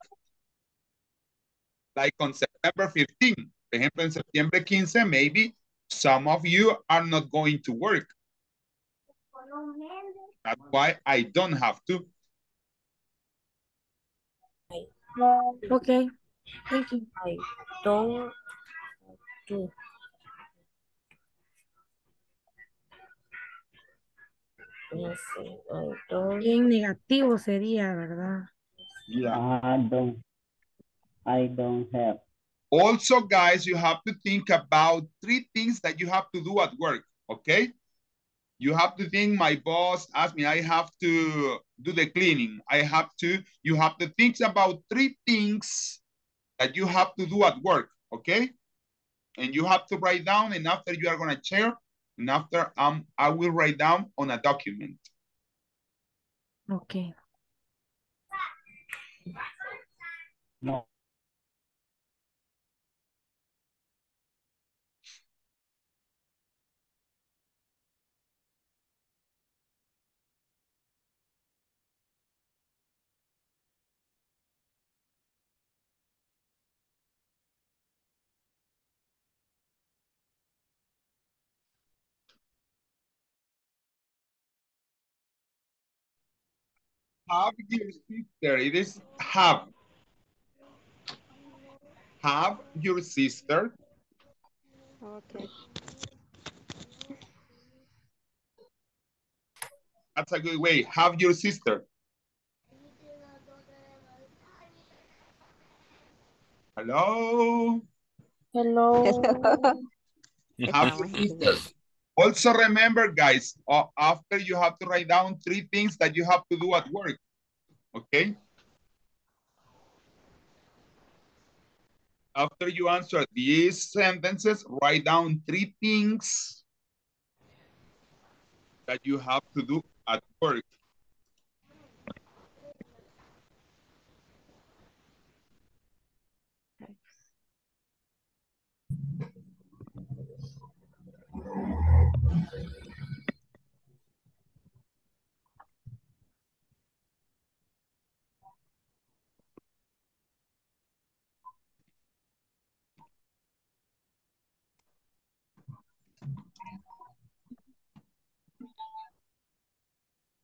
Like on September 15th, for example, on September 15th, maybe some of you are not going to work. That's why I don't have to. Okay, thank you. I don't have to. Yes, I don't. Bien negativo sería, ¿verdad? Yeah. I don't have. Also, guys, you have to think about 3 things that you have to do at work, okay? You have to think, my boss asked me, I have to do the cleaning. You have to think about three things that you have to do at work, okay? And you have to write down, and after you are gonna share, and after I will write down on a document. Okay. No. Have your sister, it is have. Have your sister. Okay. That's a good way, have your sister. Hello? Hello. Have your sister. Also remember, guys, after you have to write down three things that you have to do at work, okay? After you answer these sentences, write down three things that you have to do at work.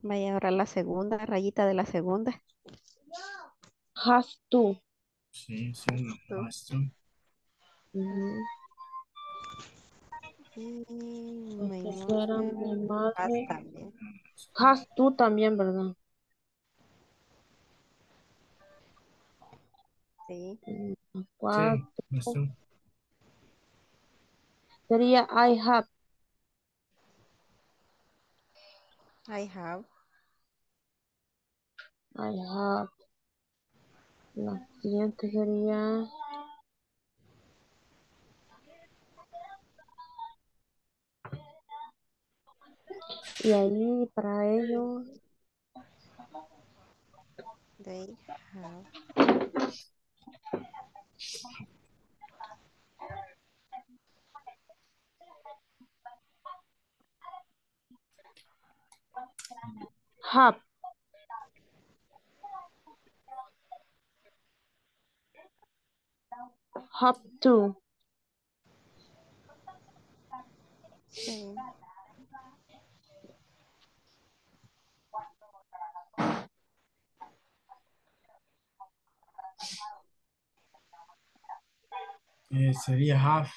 Vaya ahora la segunda, rayita de la segunda. Has to. Sí, sí, no, has to. Has to también, ¿verdad? Sí. Cuatro. Sí, sería I have. I have. I have. La siguiente sería... Y ahí para ello... They have... Have. Have to. Okay. Sería have.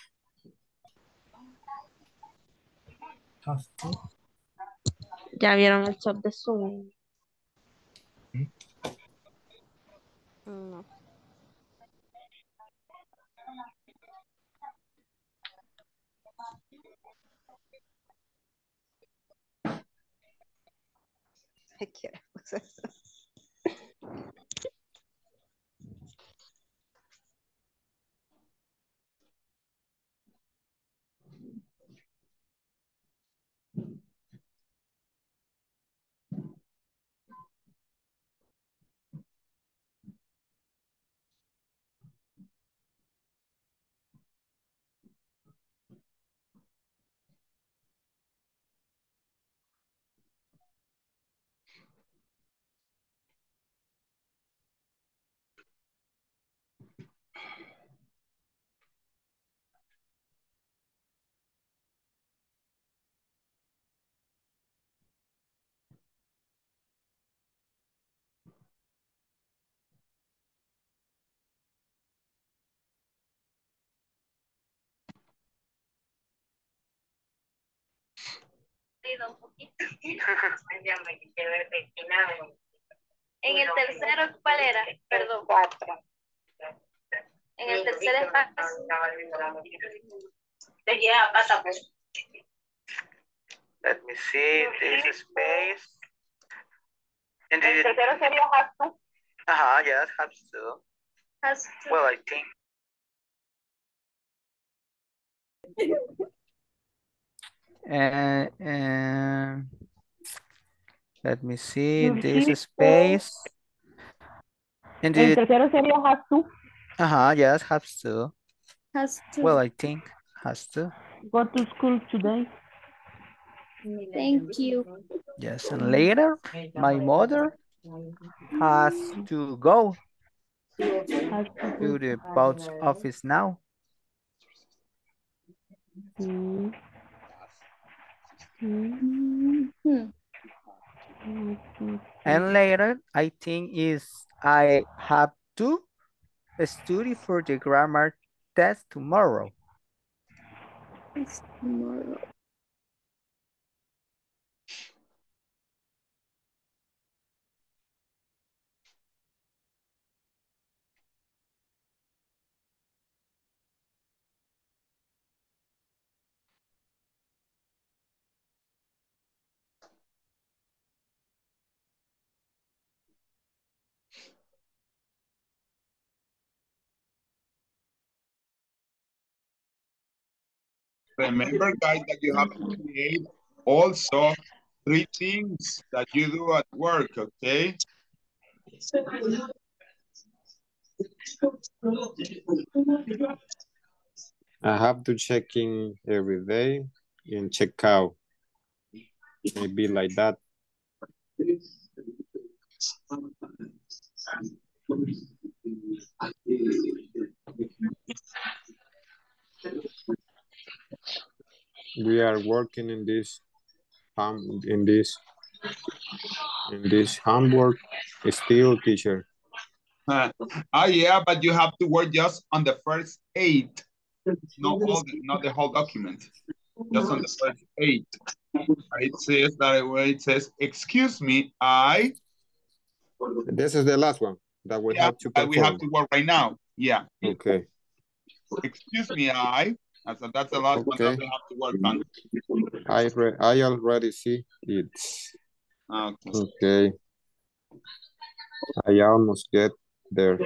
Have to. Ya vieron el chat de Zoom. No. ¿Qué quieres? Un poquito. En el tercero, ¿cuál era? Perdón. En el tercero está. Te queda pasa, pues. Let me see, this space. And el tercero sería has to. Ajá, yes, has to. Has to. Well, I think. Let me see, this space. And el tercero sería has to. Ajá, yes, has to. Has to. Well, I think has to. Go to school today. Thank you. Yes, and later, my mother has to go to the post office now. And later, I think is I have to study for the grammar test tomorrow. It's tomorrow. Remember, guys, that you have to create also 3 things that you do at work, okay? I have to check in every day and check out. Maybe like that. We are working in this homework still, teacher. Oh yeah, but you have to work just on the first 8, not the whole document. Just on the first 8. It says that where it says, "Excuse me, I." This is the last one that we have to. That we have to work right now. Yeah. Okay. Excuse me, I. So that's the last one that we have to work on. I already see it. Okay. I almost get there.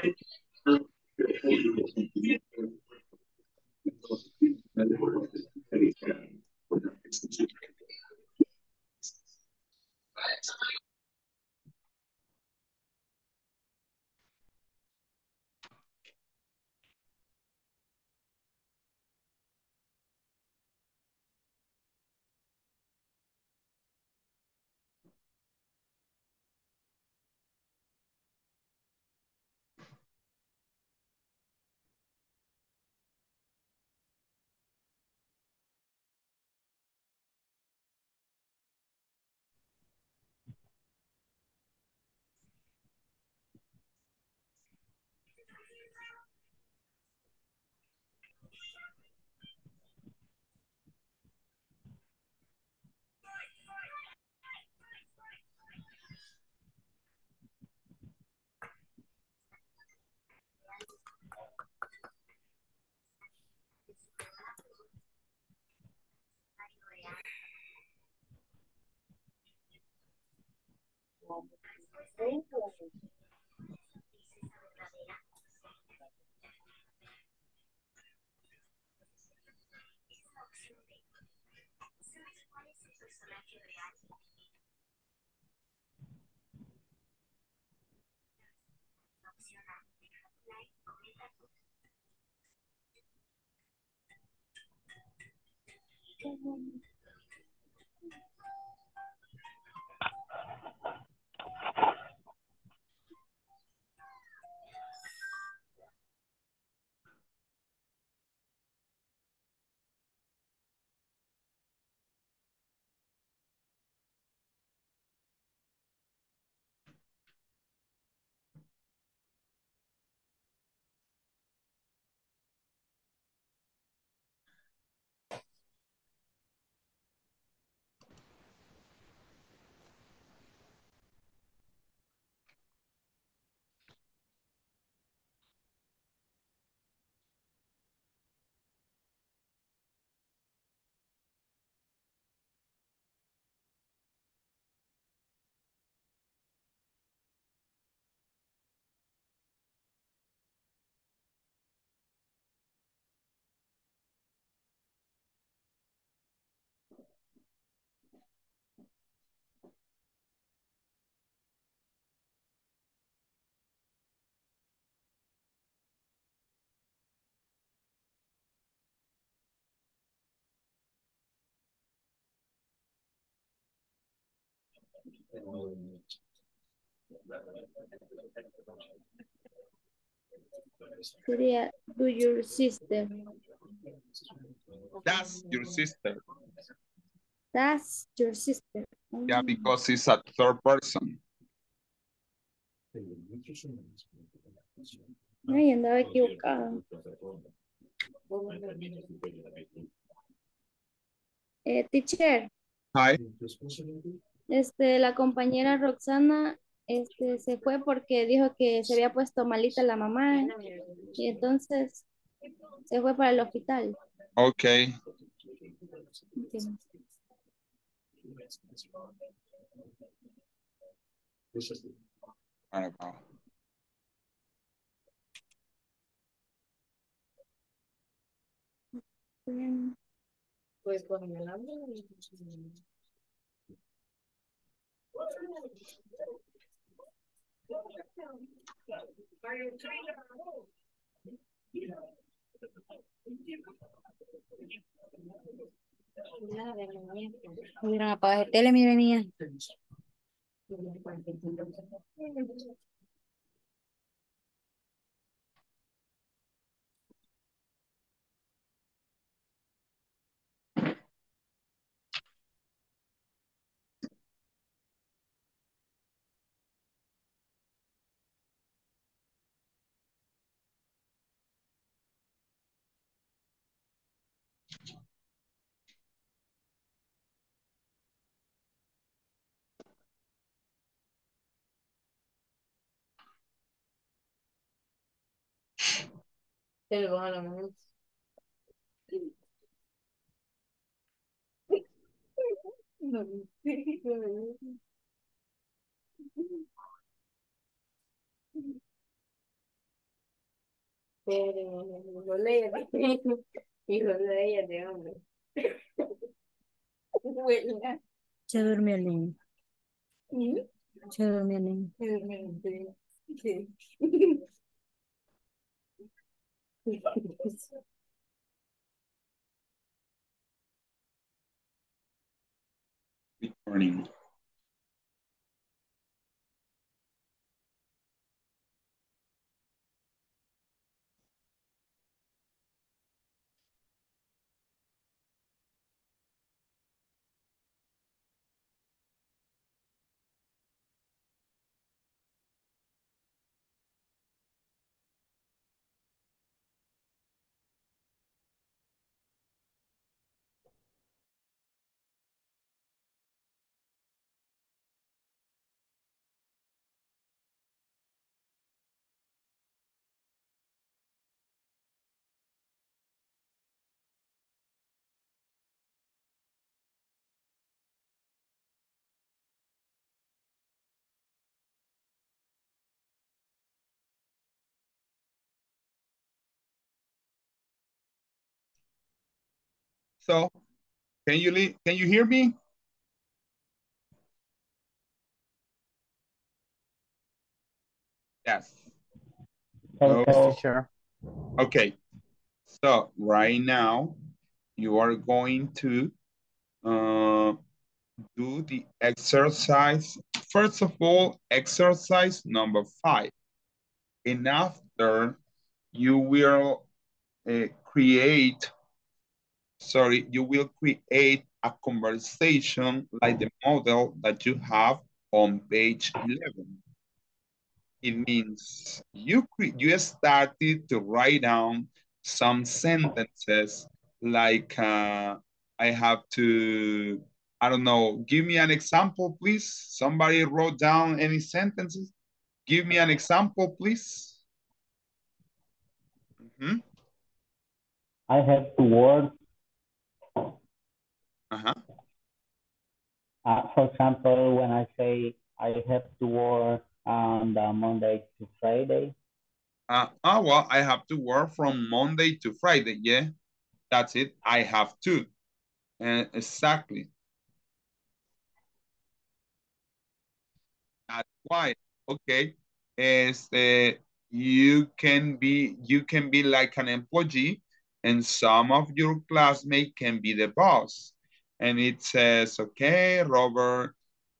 Surya, do your sister. That's your sister. That's your sister. Yeah, because it's a third person. Ay, andaba equivocado. Teacher. Hi. La compañera Roxana se fue porque dijo que se había puesto malita la mamá y entonces se fue para el hospital. Okay. Pues con el hambre. Miren, apaga el tele, miren, niña. Se durmió el niño. Se durmió el niño. Se durmió el niño. Sí. Good morning. So, can you hear me? Yes. Okay, sure. Okay. So right now you are going to do the exercise. First of all, exercise number 5. And after you will create a conversation like the model that you have on page 11. It means you started to write down some sentences like, I have to, I don't know, give me an example, please. Somebody wrote down any sentences. Give me an example, please. Mm-hmm. I have to work. For example, when I say I have to work on Monday to Friday. Well, I have to work from Monday to Friday. Yeah, that's it. I have to. Exactly. That's why. Okay. You can be like an employee, and some of your classmates can be the boss. And it says, okay, Robert,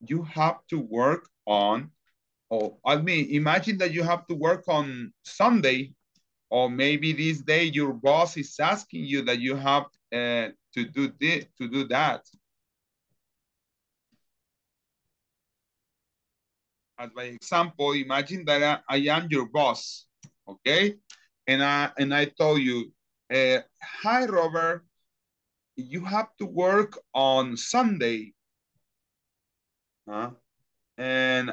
you have to work on, or I mean, imagine that you have to work on Sunday, or maybe this day your boss is asking you that you have to do that. As by example, imagine that I am your boss, okay? And I told you, hi, Robert, you have to work on Sunday. And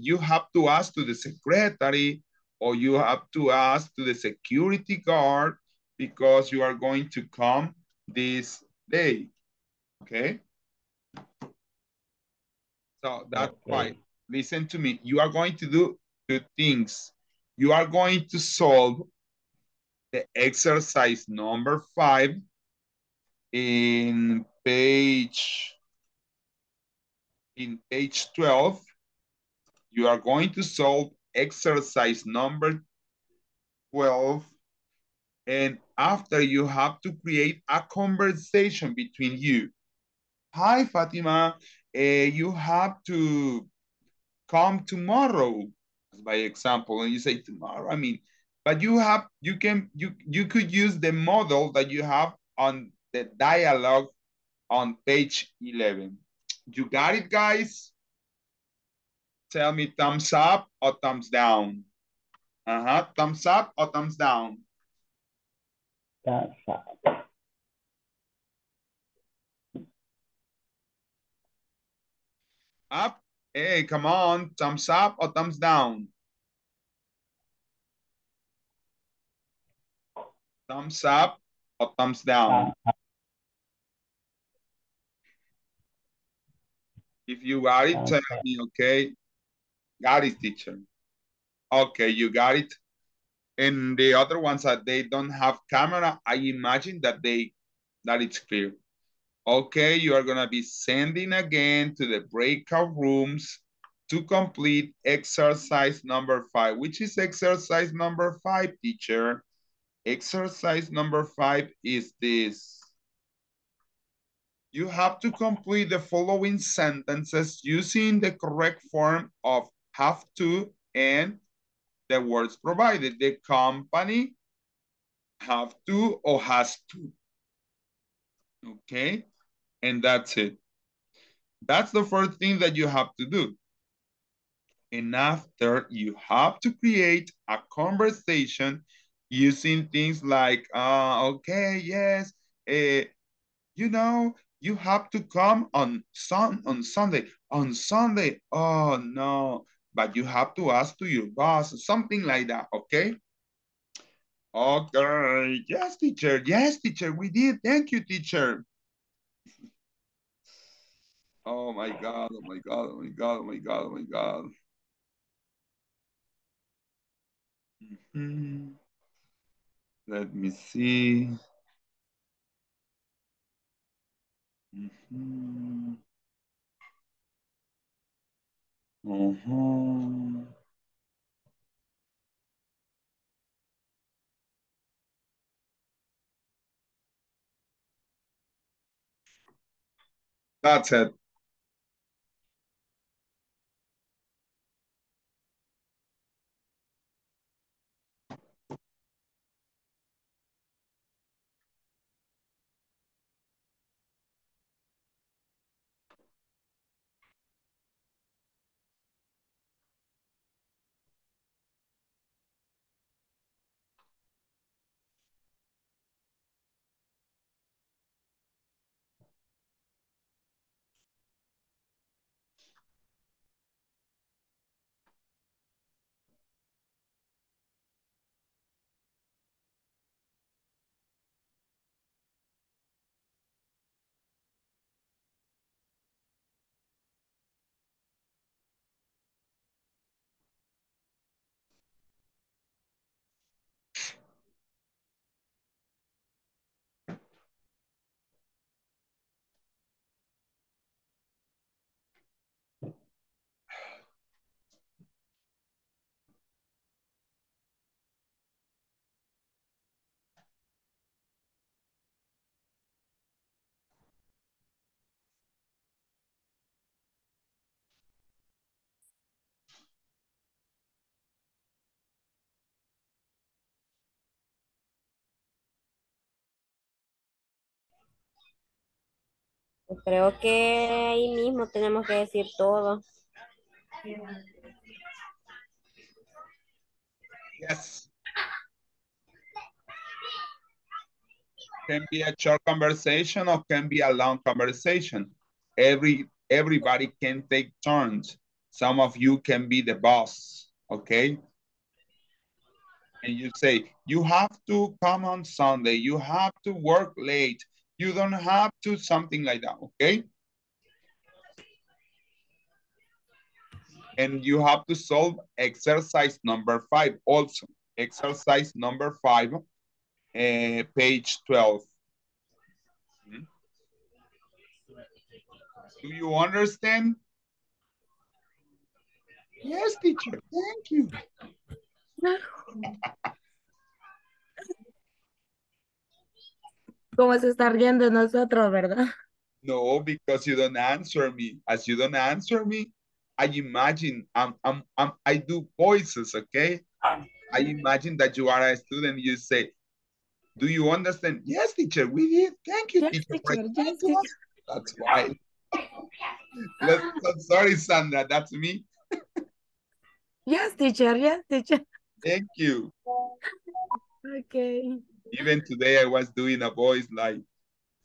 you have to ask to the secretary, or you have to ask to the security guard, because you are going to come this day, okay? So that's why, listen to me, you are going to do two things. You are going to solve the exercise number 5 in page 12. You are going to solve exercise number 12. And after, you have to create a conversation between you. Hi, Fatima. You have to come tomorrow, by example, and you say tomorrow. I mean, but you have, you could use the model that you have on the dialogue on page 11. You got it, guys? Tell me thumbs up or thumbs down. Thumbs up or thumbs down. Thumbs up. Up, hey, come on, thumbs up or thumbs down? Thumbs up or thumbs down? If you got it, tell me, okay? Got it, teacher. Okay, you got it. And the other ones that they don't have camera, I imagine that it's clear. Okay, you are gonna be sending again to the breakout rooms to complete exercise number 5, which is exercise number 5, teacher. Exercise number 5 is this. You have to complete the following sentences using the correct form of have to and the words provided. The company have to or has to. Okay, and that's it. That's the first thing that you have to do. And after, you have to create a conversation using things like, okay, yes, you know, you have to come on Sunday. On Sunday, oh no, but you have to ask to your boss, something like that, okay? Okay, yes, teacher, we did. Thank you, teacher. Oh my God, oh my God, oh my God, oh my God, oh my God. Let me see. That's it. Creo que ahí mismo tenemos que decir todo. Yes. Can be a short conversation or can be a long conversation. Everybody can take turns. Some of you can be the boss, okay? And you say, you have to come on Sunday. You have to work late. You don't have to, something like that, okay? And you have to solve exercise number 5 also. Exercise number 5, page 12. Hmm? Do you understand? Yes, teacher, thank you. ¿Cómo se está riendo nosotros, verdad? No, because you don't answer me. As you don't answer me, I imagine I do voices, okay? I imagine that you are a student. You say, do you understand? Yes, teacher, we did. Thank you, yes, teacher. Yes, teacher. That's why. Sorry, Sandra, that's me. Yes, teacher. Yes, teacher. Thank you. Okay. Even today I was doing a voice like,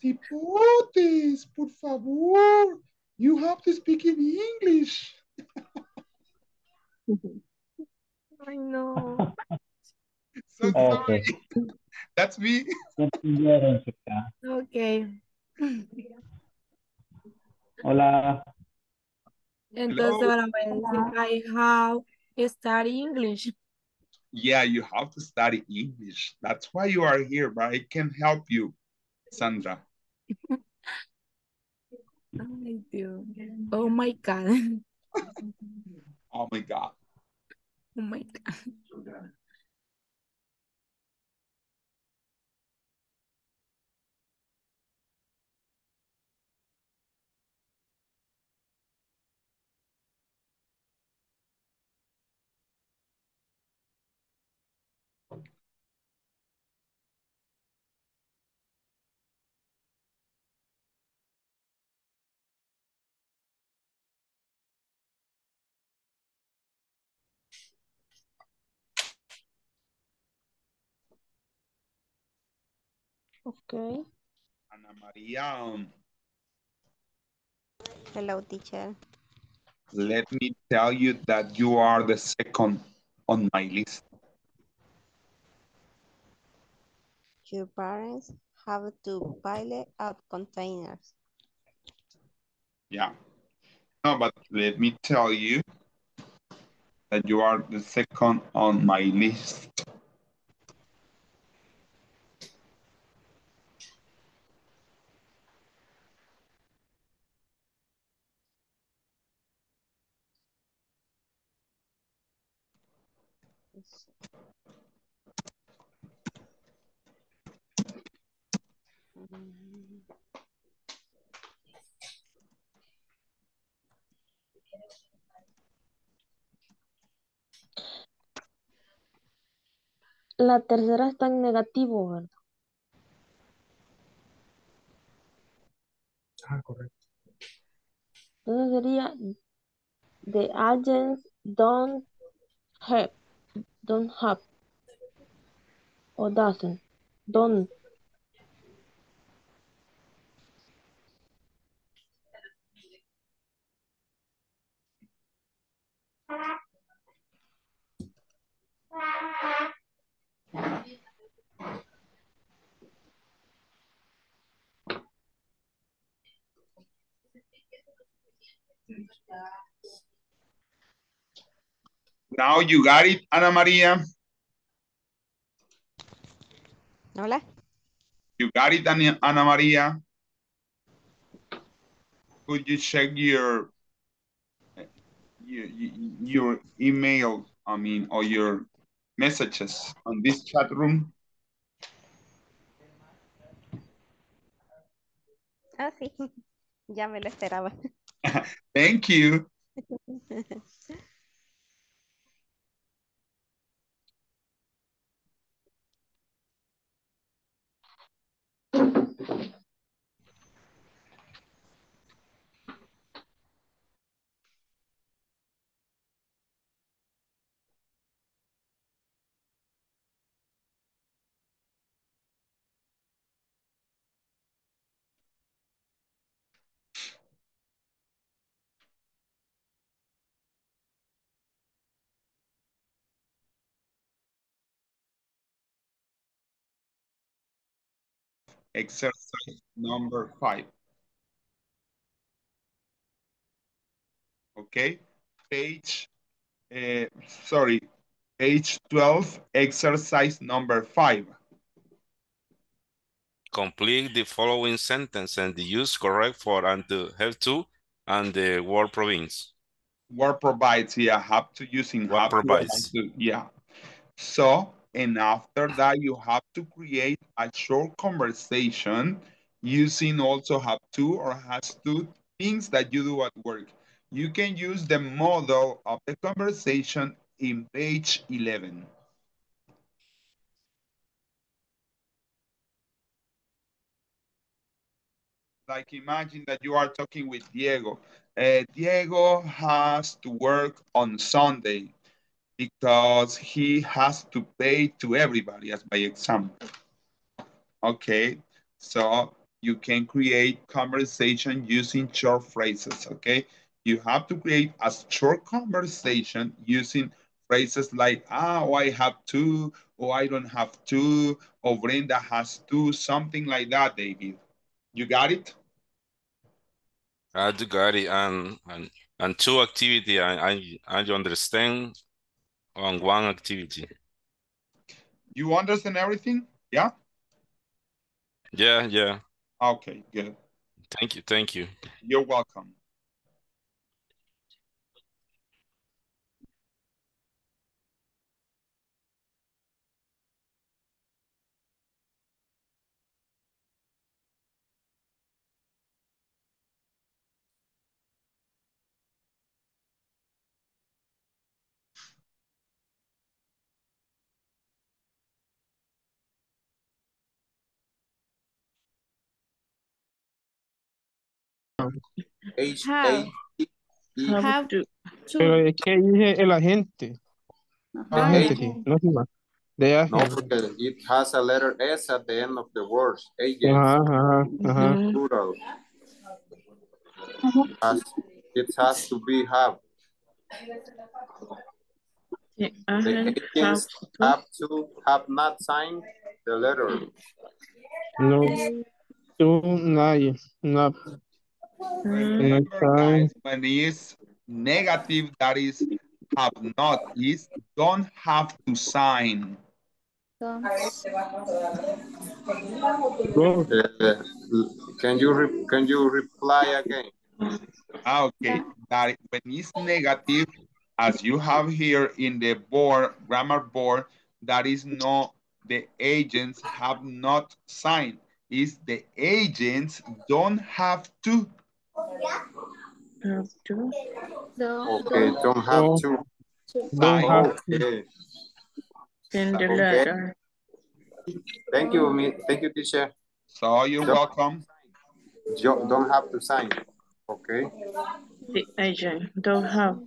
Tipotes, por favor. You have to speak in English. I know. So sorry. That's me. Okay. Hola. Entonces ahora I have to study English. Yeah, you have to study English. That's why you are here, but I can help you, Sandra. I do. Oh my God. Oh my God. Oh my God. Okay. Ana Maria. Hello, teacher. Let me tell you that you are the second on my list. Your parents have to pile up containers. Yeah. No, but let me tell you that you are the second on my list. La tercera está en negativo, ¿verdad? Ah, correcto. Entonces sería the agents don't have o doesn't, don't. Now you got it, Ana Maria. Hola. You got it, Ana Maria. Could you check your email, I mean, or your messages on this chat room? Ah, sí. Ya me lo esperaba. Thank you. Exercise number 5. Okay, page 12, exercise number 5. Complete the following sentence and use correct for and to, have to, and the word provides. Word provides, yeah, have to using word provides. To, yeah. So, and after that, you have to create a short conversation using also have to or has to things that you do at work. You can use the model of the conversation in page 11. Like imagine that you are talking with Diego. Diego has to work on Sunday because he has to pay to everybody, as my example. Okay, so you can create conversation using short phrases, okay? You have to create a short conversation using phrases like, oh, I have to, or I don't have to, or Brenda has to, something like that, David. You got it? I do got it. And two activity, I understand on one activity. You understand everything? Yeah? Yeah, yeah. Okay, good. Thank you, thank you. You're welcome. It has a letter S at the end of the word. It has to be have. The agents have not signed the letter. No, not. Remember, when it's negative, that is have not, is don't have to sign. Can you reply again? Okay, that when it's negative, as you have here in the board, grammar board, that is no, the agents have not signed. Is the agents don't have to. Okay, don't have to. Don't have to. Okay. Thank you, teacher. So you're welcome. Don't have to sign. Okay. The agent don't have.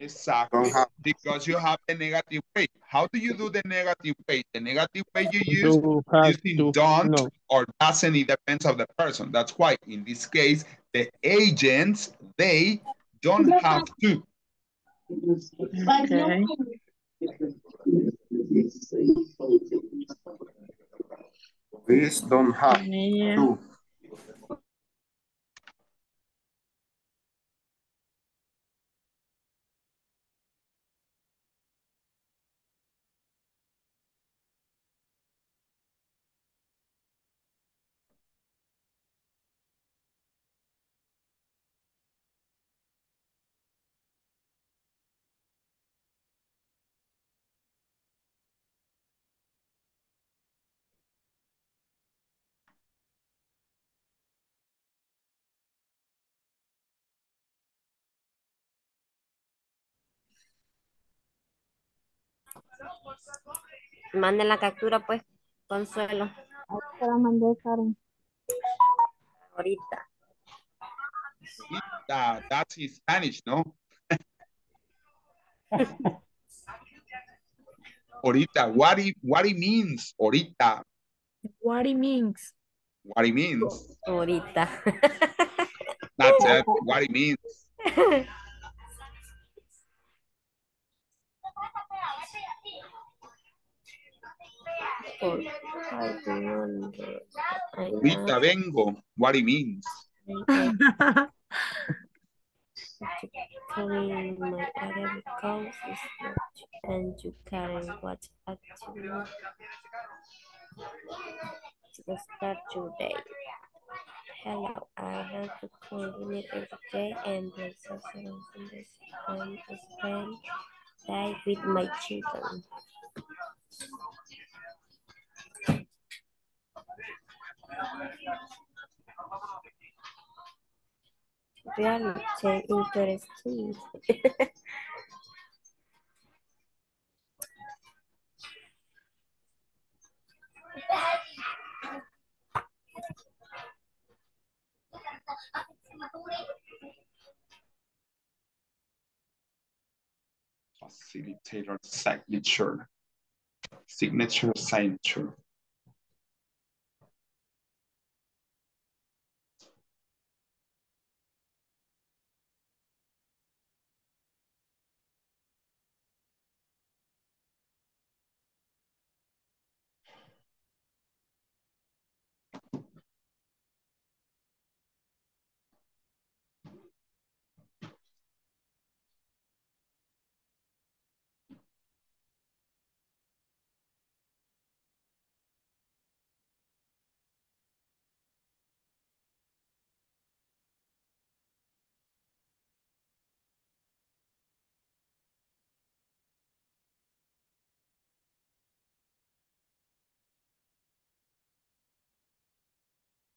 Exactly. Don't have. Because you have the negative weight. How do you do the negative weight? The negative weight you use using don't or doesn't. It depends on the person. That's why in this case, the agents, they don't have to. Okay. These don't have to. Manden la captura, pues, Consuelo. Ahorita la mandé, Karen. Ahorita. That's in Spanish, ¿no? Ahorita. What it means, ahorita. What it means. What it means. Ahorita. That's it. What it means. I do not remember. Ahorita vengo. What it means. Carrying my Arabic coat is not, and you carry what at you to start your day. Hello, I have to coordinate every day and the session of this time to spend time with my children. Really interesting. Facilitator signature.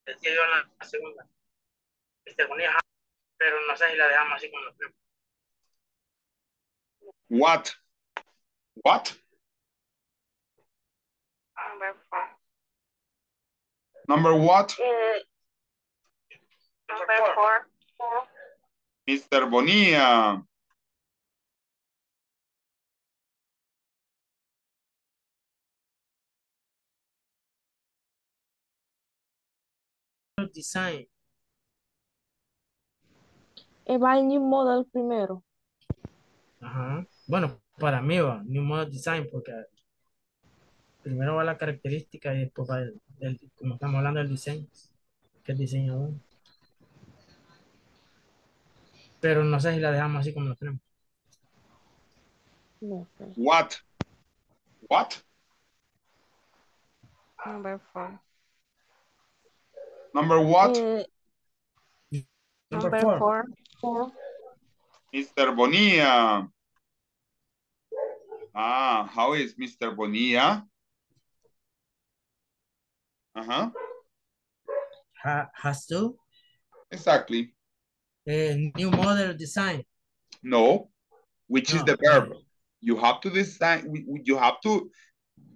Decía yo la segunda. Ponía, pero no sé si la dejamos así como los primeros. What? Number four. Mr. Bonilla. Design. El New Model primero. Ajá. Bueno, para mí va New Model Design porque primero va la característica y después va el como estamos hablando del diseño, que es diseño 1. Pero no sé si la dejamos así como la tenemos. No sé. What? Number four. Mr. Bonilla. Ah, how is Mr. Bonilla? Uh-huh. Has to? Exactly. New model design. No, which is the verb. You have to design, you have to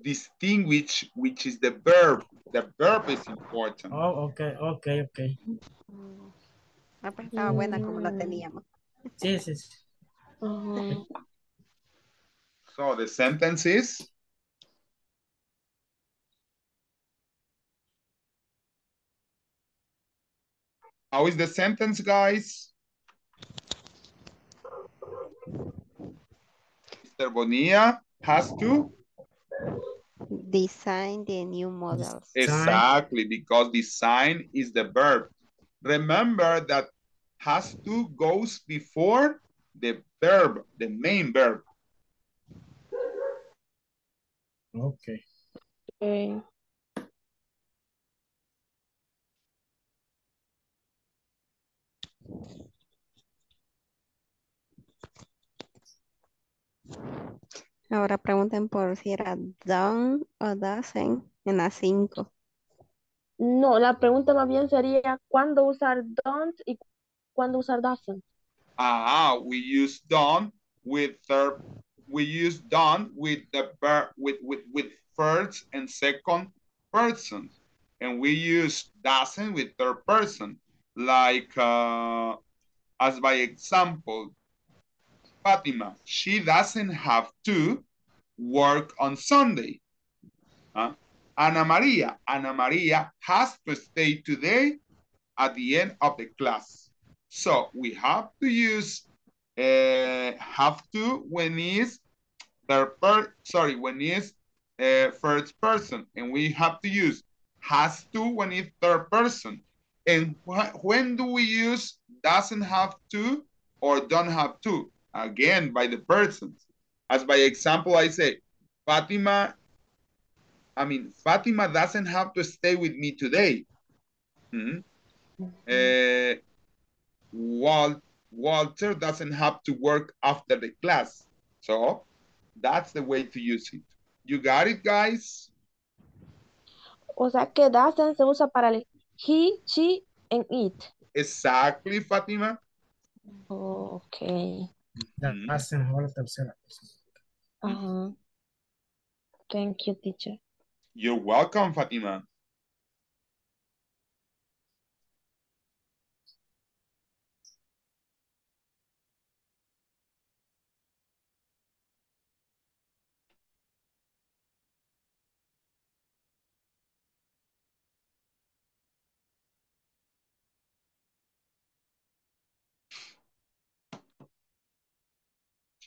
distinguish which is the verb. The verb is important. Oh, okay. Ah, pues estaba buena como la teníamos. Sí. So the sentence is. How is the sentence, guys? Mr. Bonilla has to design the new model. Exactly, because design is the verb. Remember that has to goes before the verb, the main verb. Okay. Ahora pregunten por si era done o doesn't en la 5. No, la pregunta más bien sería ¿cuándo usar don't y cuándo usar doesn't? We use done with first and second person, and we use doesn't with third person. Like as by example. Fatima, she doesn't have to work on Sunday. Ana Maria has to stay today at the end of the class. So we have to use have to when is first person, and we have to use has to when it's third person. And when do we use doesn't have to or don't have to? Again, by the persons. As by example, I say, Fatima doesn't have to stay with me today. Walter doesn't have to work after the class. So that's the way to use it. You got it, guys? O sea que doesn't se usa para el he, she, and it. Exactly, Fatima. Okay. Doesn't hold the tercera person. Thank you, teacher. You're welcome, Fatima.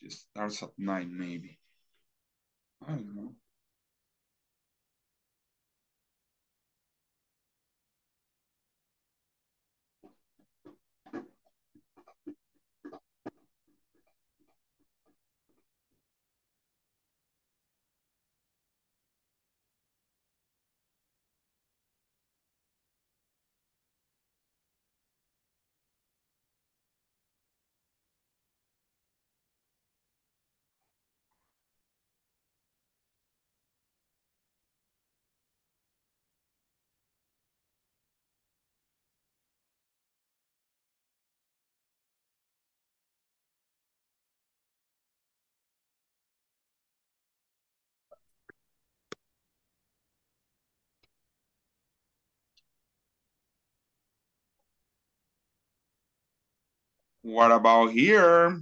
She starts at 9, maybe. I don't know. What about here?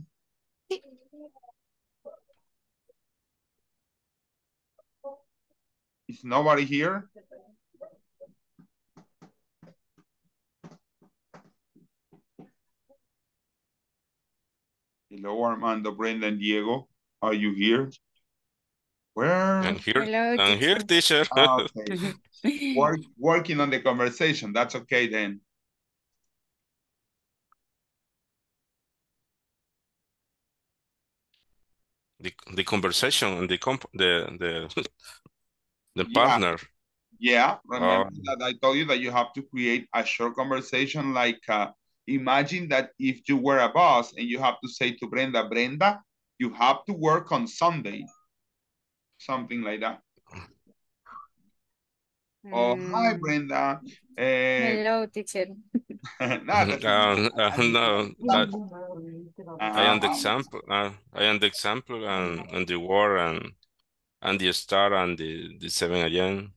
Is nobody here? Hello, Armando, Brenda, and Diego. Are you here? Where? I'm here. Hello, I'm here, teacher. Okay. Working on the conversation. That's okay then. The conversation and the partner. Yeah, remember that I told you that you have to create a short conversation. Like imagine that if you were a boss and you have to say to Brenda, Brenda, you have to work on Sunday, something like that. Oh, hi, Brenda. Hello, teacher. I am the example and the war and the star and the 7 a.m.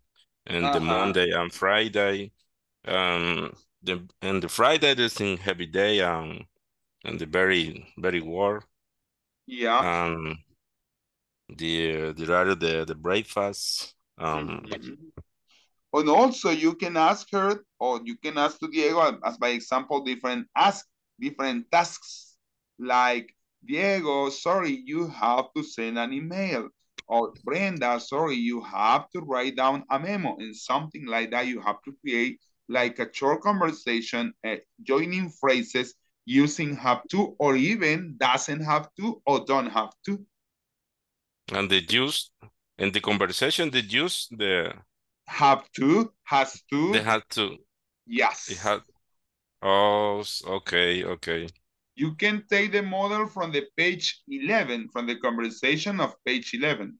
and the Monday and Friday. And the Friday is in heavy day and the very, very war. Yeah. The breakfast. And also you can ask her, or you can ask to Diego, as by example, different tasks. Like, Diego, sorry, you have to send an email. Or Brenda, sorry, you have to write down a memo. And something like that, you have to create like a short conversation, joining phrases, using have to, or even doesn't have to, or don't have to. And they use, in the conversation, they use the... Have to, has to. They have to. Yes. It had. Oh, okay, okay. You can take the model from the page 11, from the conversation of page 11.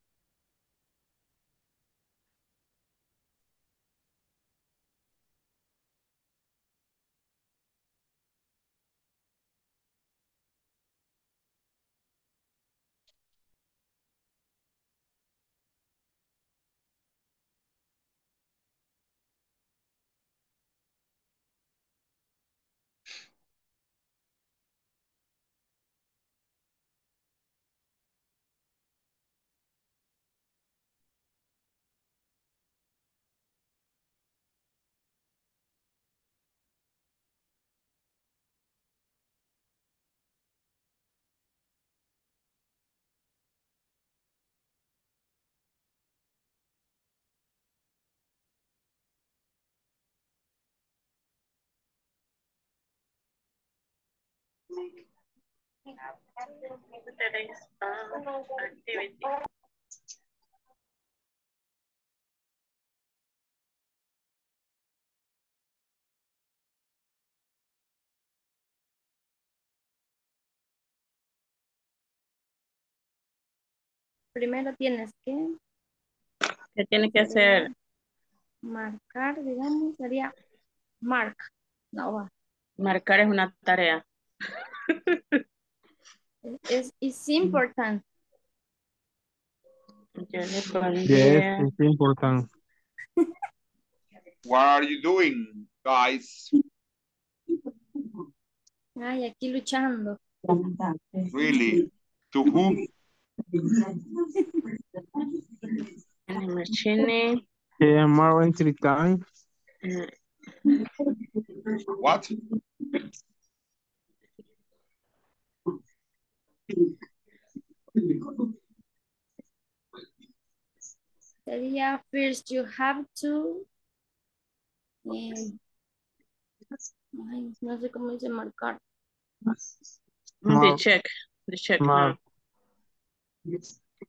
The next activity. Primero tienes que... ¿Qué tienes que hacer? Marcar, digamos, sería mark. No va. Marcar es una tarea. It's important. Yes, it's important. What are you doing, guys? Ay, aquí luchando. Really? To whom? Machine. Yeah, more than 3 times. What? Yeah, first you have to. Ay, no sé cómo dice marcar. The check.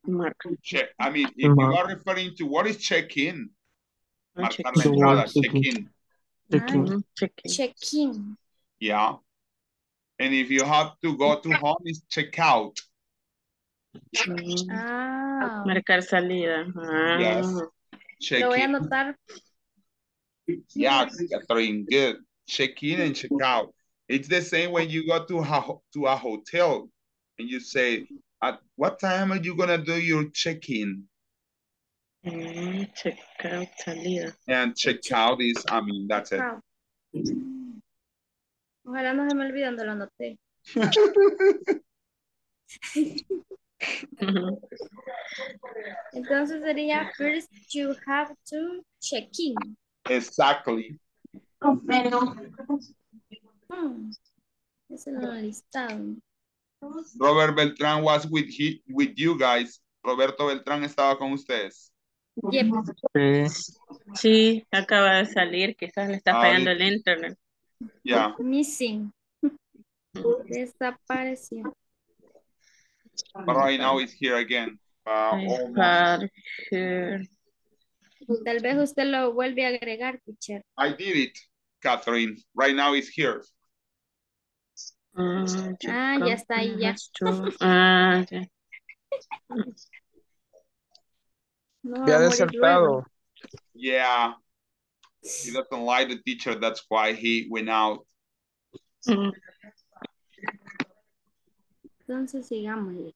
Mark. Check. I mean, if you are referring to what is check-in, check-in. Yeah. And if you have to go to home, it's check-out. Ah. Marcar salida. Ah. Yes. Check-in. Lo voy a anotar. Yeah, Catherine, good. Check-in and check-out. It's the same when you go to a hotel and you say, at what time are you going to do your check-in? Check out, salida. And check out is, I mean, that's it. Ojalá no se me olviden de lo anoté. Entonces sería, first you have to check in. Exactly. Pero... Eso no lo listado. Robert Beltrán was with you guys. Roberto Beltrán estaba con ustedes. Yep. Sí, acaba de salir. Quizás le está fallando el internet. Yeah. Missing. Desapareció. But right now it's here again. Here. Tal vez usted lo vuelve a agregar, teacher. I did it, Catherine. Right now it's here. Ya está ahí, ya. Okay. No, ya desertado. Yeah. He doesn't like the teacher, that's why he went out. Entonces sigamos.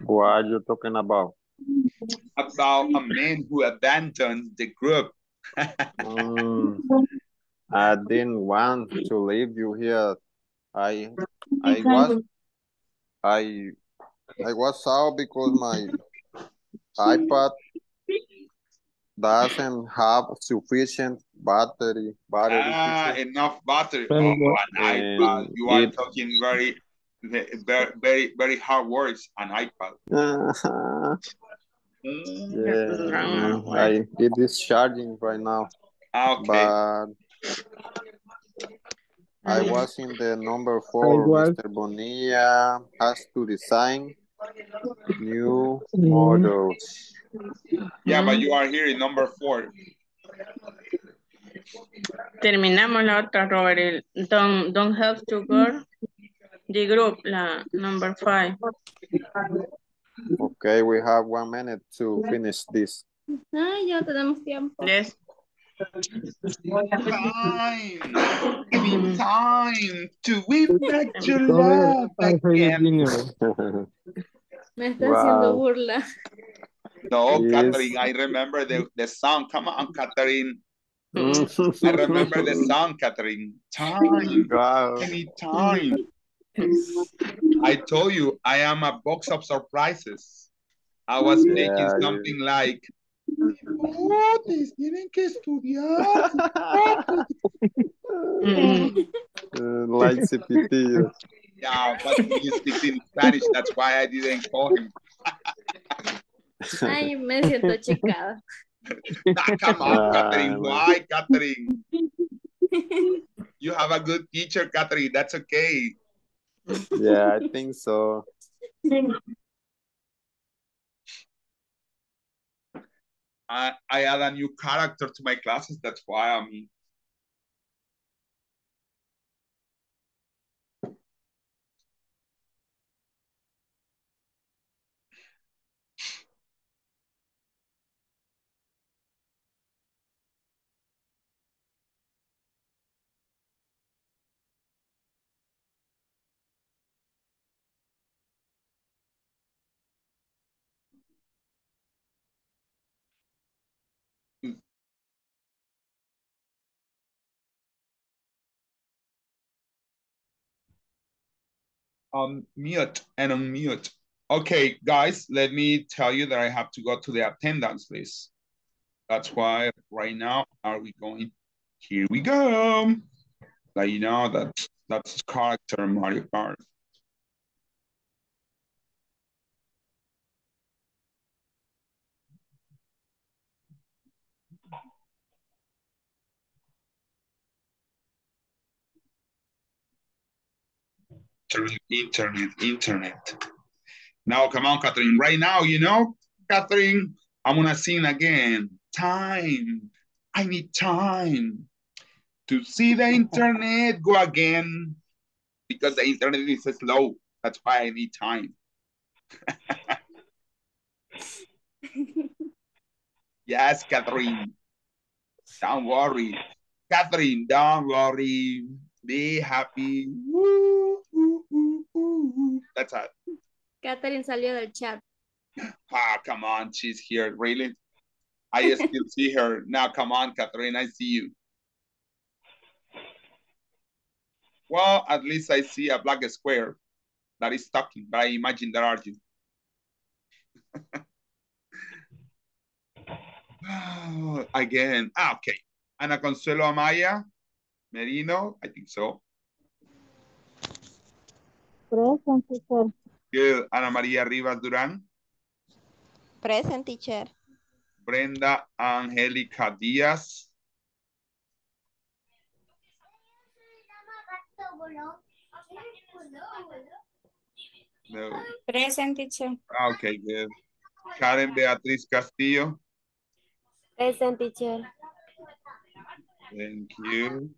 What are you talking about? About a man who abandoned the group. I didn't want to leave you here. I was out because my iPad doesn't have sufficient battery. Enough battery. Oh, an iPad. You are talking very, very hard words. An iPad. Yeah, it is charging right now. Okay. But I was in the number 4. Mr. Bonilla has to design new models. Yeah, but you are here in number 4. Terminamos la otra, Robert. Don't have to go. The group, la number 5. Okay, we have 1 minute to finish this. Ya tenemos tiempo. Yes. Time to win back your love again. Me está haciendo burla. No, yes. Catherine, I remember the song. Come on, Catherine. I remember the song, Catherine. Time. Wow. Any time. I told you, I am a box of surprises. I was making something like, ¡Botes! ¡Tienen que estudiar! Like CPT. Yeah, but he speaks in Spanish. That's why I didn't call him. Ay, me siento chicada. Come on, Catherine. Why, Catherine? You have a good teacher, Katherine. That's okay. Yeah, I think so. I add a new character to my classes. That's why I'm... Mute and unmute. Okay, guys, let me tell you that I have to go to the attendance list. That's why right now here we go. Like, you know, that's character Mario Kart. Internet. Now, come on, Katherine. Right now, you know, Katherine, I'm going to sing again. Time. I need time to see the internet go again because the internet is slow. That's why I need time. Yes, Katherine. Don't worry. Katherine, don't worry. Be happy. Woo. That's it. Katherine salió del chat. Ah, come on, she's here, really? I still see her. Now, come on, Katherine, I see you. Well, at least I see a black square that is talking, but I imagine there are you. Oh, again. Ah, okay. Ana Consuelo Amaya Merino, I think so. Present, teacher. Good. Ana María Rivas Durán. Present, teacher. Brenda Angélica Díaz. No. Present, teacher. Okay, good. Karen Beatriz Castillo. Present, teacher. Thank you.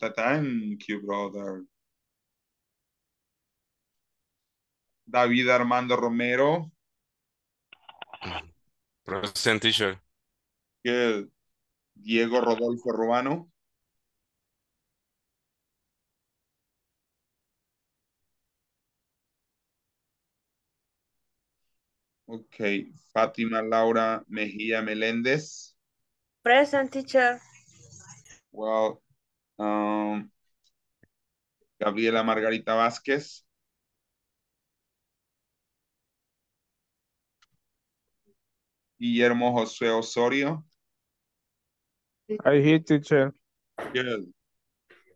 Thank you, brother. David Armando Romero. Present, teacher. Good. Diego Rodolfo Ruano. Okay. Fátima Laura Mejia Melendez. Present, teacher. Well, Gabriela Margarita Vázquez. Guillermo José Osorio. I hear, teacher. Good.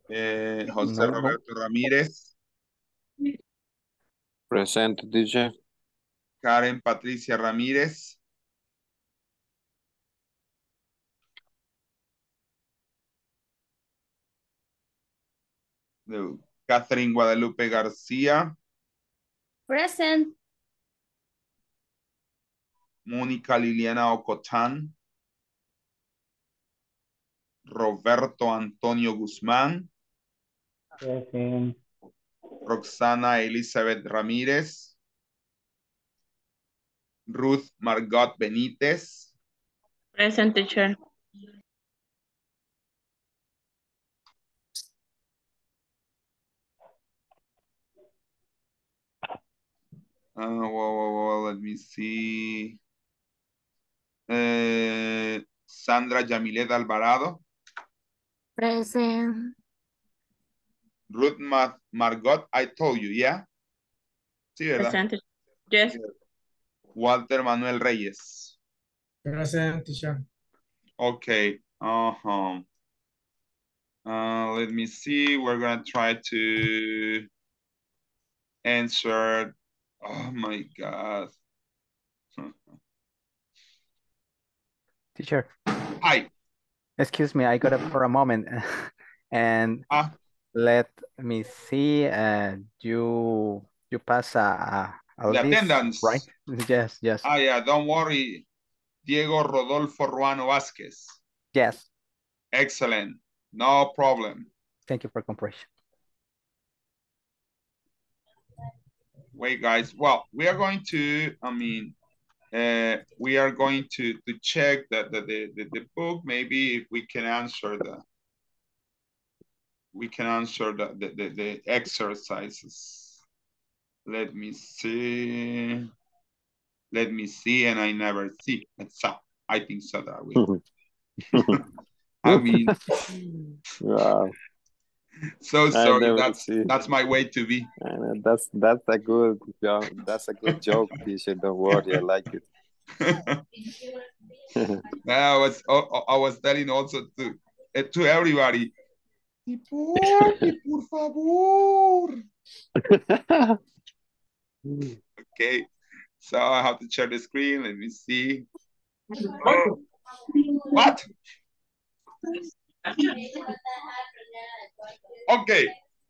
José Roberto Ramírez. Present, teacher. Karen Patricia Ramírez. No. Katherine Guadalupe García. Present. Mónica Liliana Ocotán. Roberto Antonio Guzmán. Present. Roxana Elizabeth Ramírez. Ruth Margoth Benitez. Present, teacher. Let me see. Sandra Yamilet Alvarado. Present. Ruth Margot, I told you, yeah? Sí, ¿verdad? Present. Yes. Walter Manuel Reyes. Present. Okay. Let me see. We're going to try to answer. Oh, my God. Teacher. Hi. Excuse me, I got up for a moment. And let me see, you pass a the list, attendance, right? Yes, yes. Ah, yeah, don't worry. Diego Rodolfo Ruano Vasquez. Yes. Excellent. No problem. Thank you for comprehension. Wait, guys. Well, we are going to, we are going to check the book. Maybe if we can answer the exercises. Let me see. And I never see. So, I think so that we. I mean, wow. So sorry. That's my way to be. That's a good job. That's a good joke, teacher. Don't worry, I like it. I was telling also to everybody. Por favor. Okay, so I have to share the screen. Let me see. Oh. What? Okay,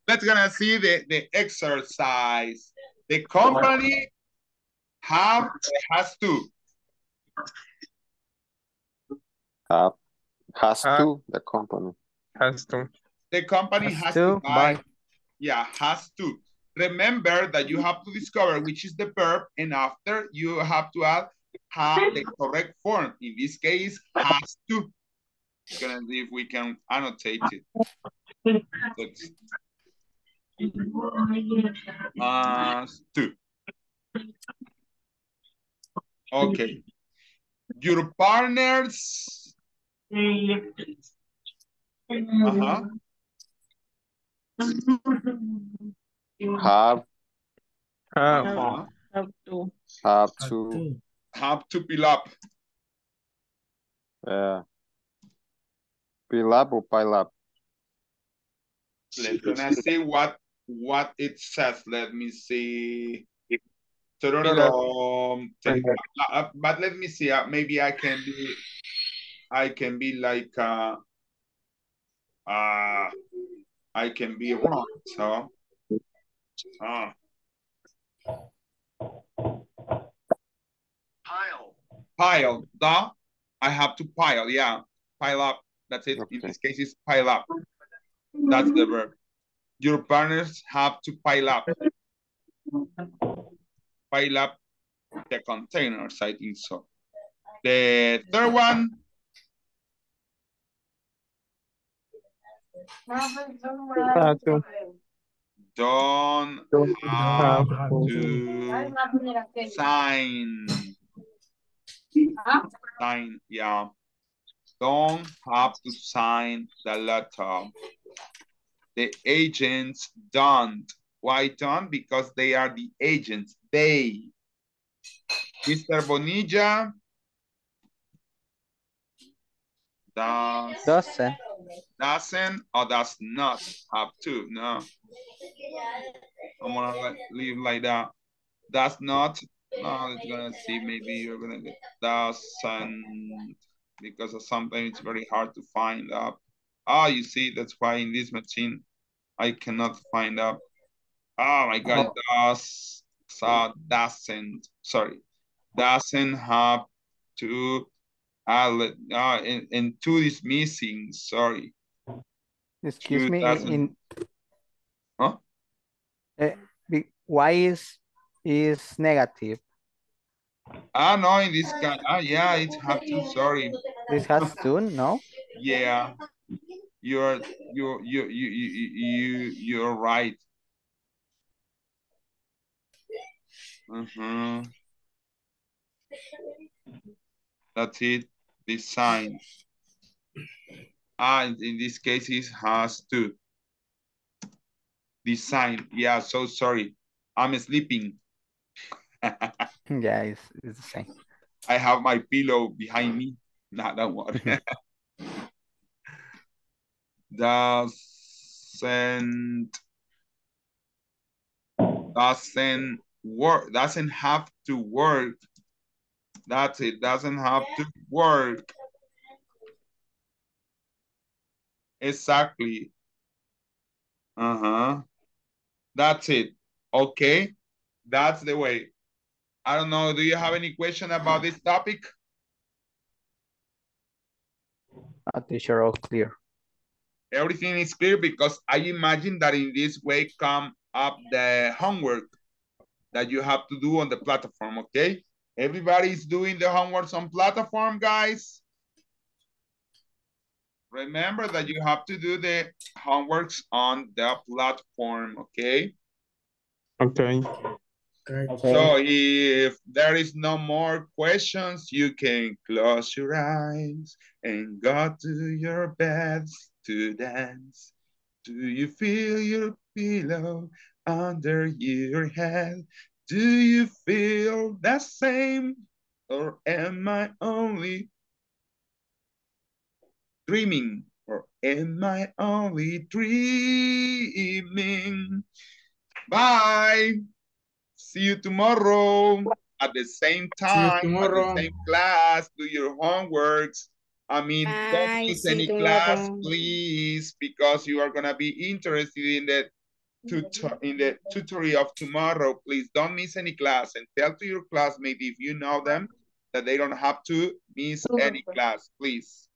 let's gonna see the exercise. The company has to buy. Yeah, has to. Remember that you have to discover which is the verb, and after you have to add have the correct form. In this case, has to. Gonna see if we can annotate it. Two. Okay. Your partners. Have to pile up. Yeah. Pile up or pile up? Let's gonna see what it says. Let me see. But let me see. Maybe I can be like I can be wrong. So pile. I have to pile. Yeah, pile up. That's it. Okay. In this case, it's pile up. That's the verb. Your partners have to pile up. Pile up the containers, I think so. The third one. Don't have to sign. Yeah. Don't have to sign the letter. The agents don't. Why don't? Because they are the agents. They. Mr. Bonilla. Doesn't or does not have to. No. I'm gonna leave like that. Does not. No, it's gonna see. Maybe you're gonna get doesn't. Because sometimes it's very hard to find up. Ah, you see, that's why in this machine, I cannot find up. Oh my God, doesn't have to, and two is missing, sorry. Excuse me, why is negative? Ah, no, in this guy. Ah, yeah, it has to. Sorry. This has to, no? Yeah, you're right. Mm-hmm. That's it. Design. Ah, in this case, it has to. Design. Yeah. So sorry. I'm sleeping. Yeah, it's the same. I have my pillow behind me. Not that one. Doesn't work. Doesn't have to work. That's it. Doesn't have to work. Exactly. Uh-huh. That's it. Okay. That's the way. I don't know. Do you have any question about this topic? Teacher, all clear. Everything is clear because I imagine that in this way come up the homework that you have to do on the platform, okay? Everybody is doing the homework on platform, guys. Remember that you have to do the homeworks on the platform, okay? Okay. Okay. So if there is no more questions, you can close your eyes and go to your beds to dance. Do you feel your pillow under your head? Do you feel the same, or am I only dreaming? Or am I only dreaming? Bye. See you tomorrow at the same time, at the same class. Do your homeworks. I mean, don't miss any class, please, because you are gonna be interested in the tutorial of tomorrow. Please don't miss any class and tell to your classmate if you know them that they don't have to miss any class, please.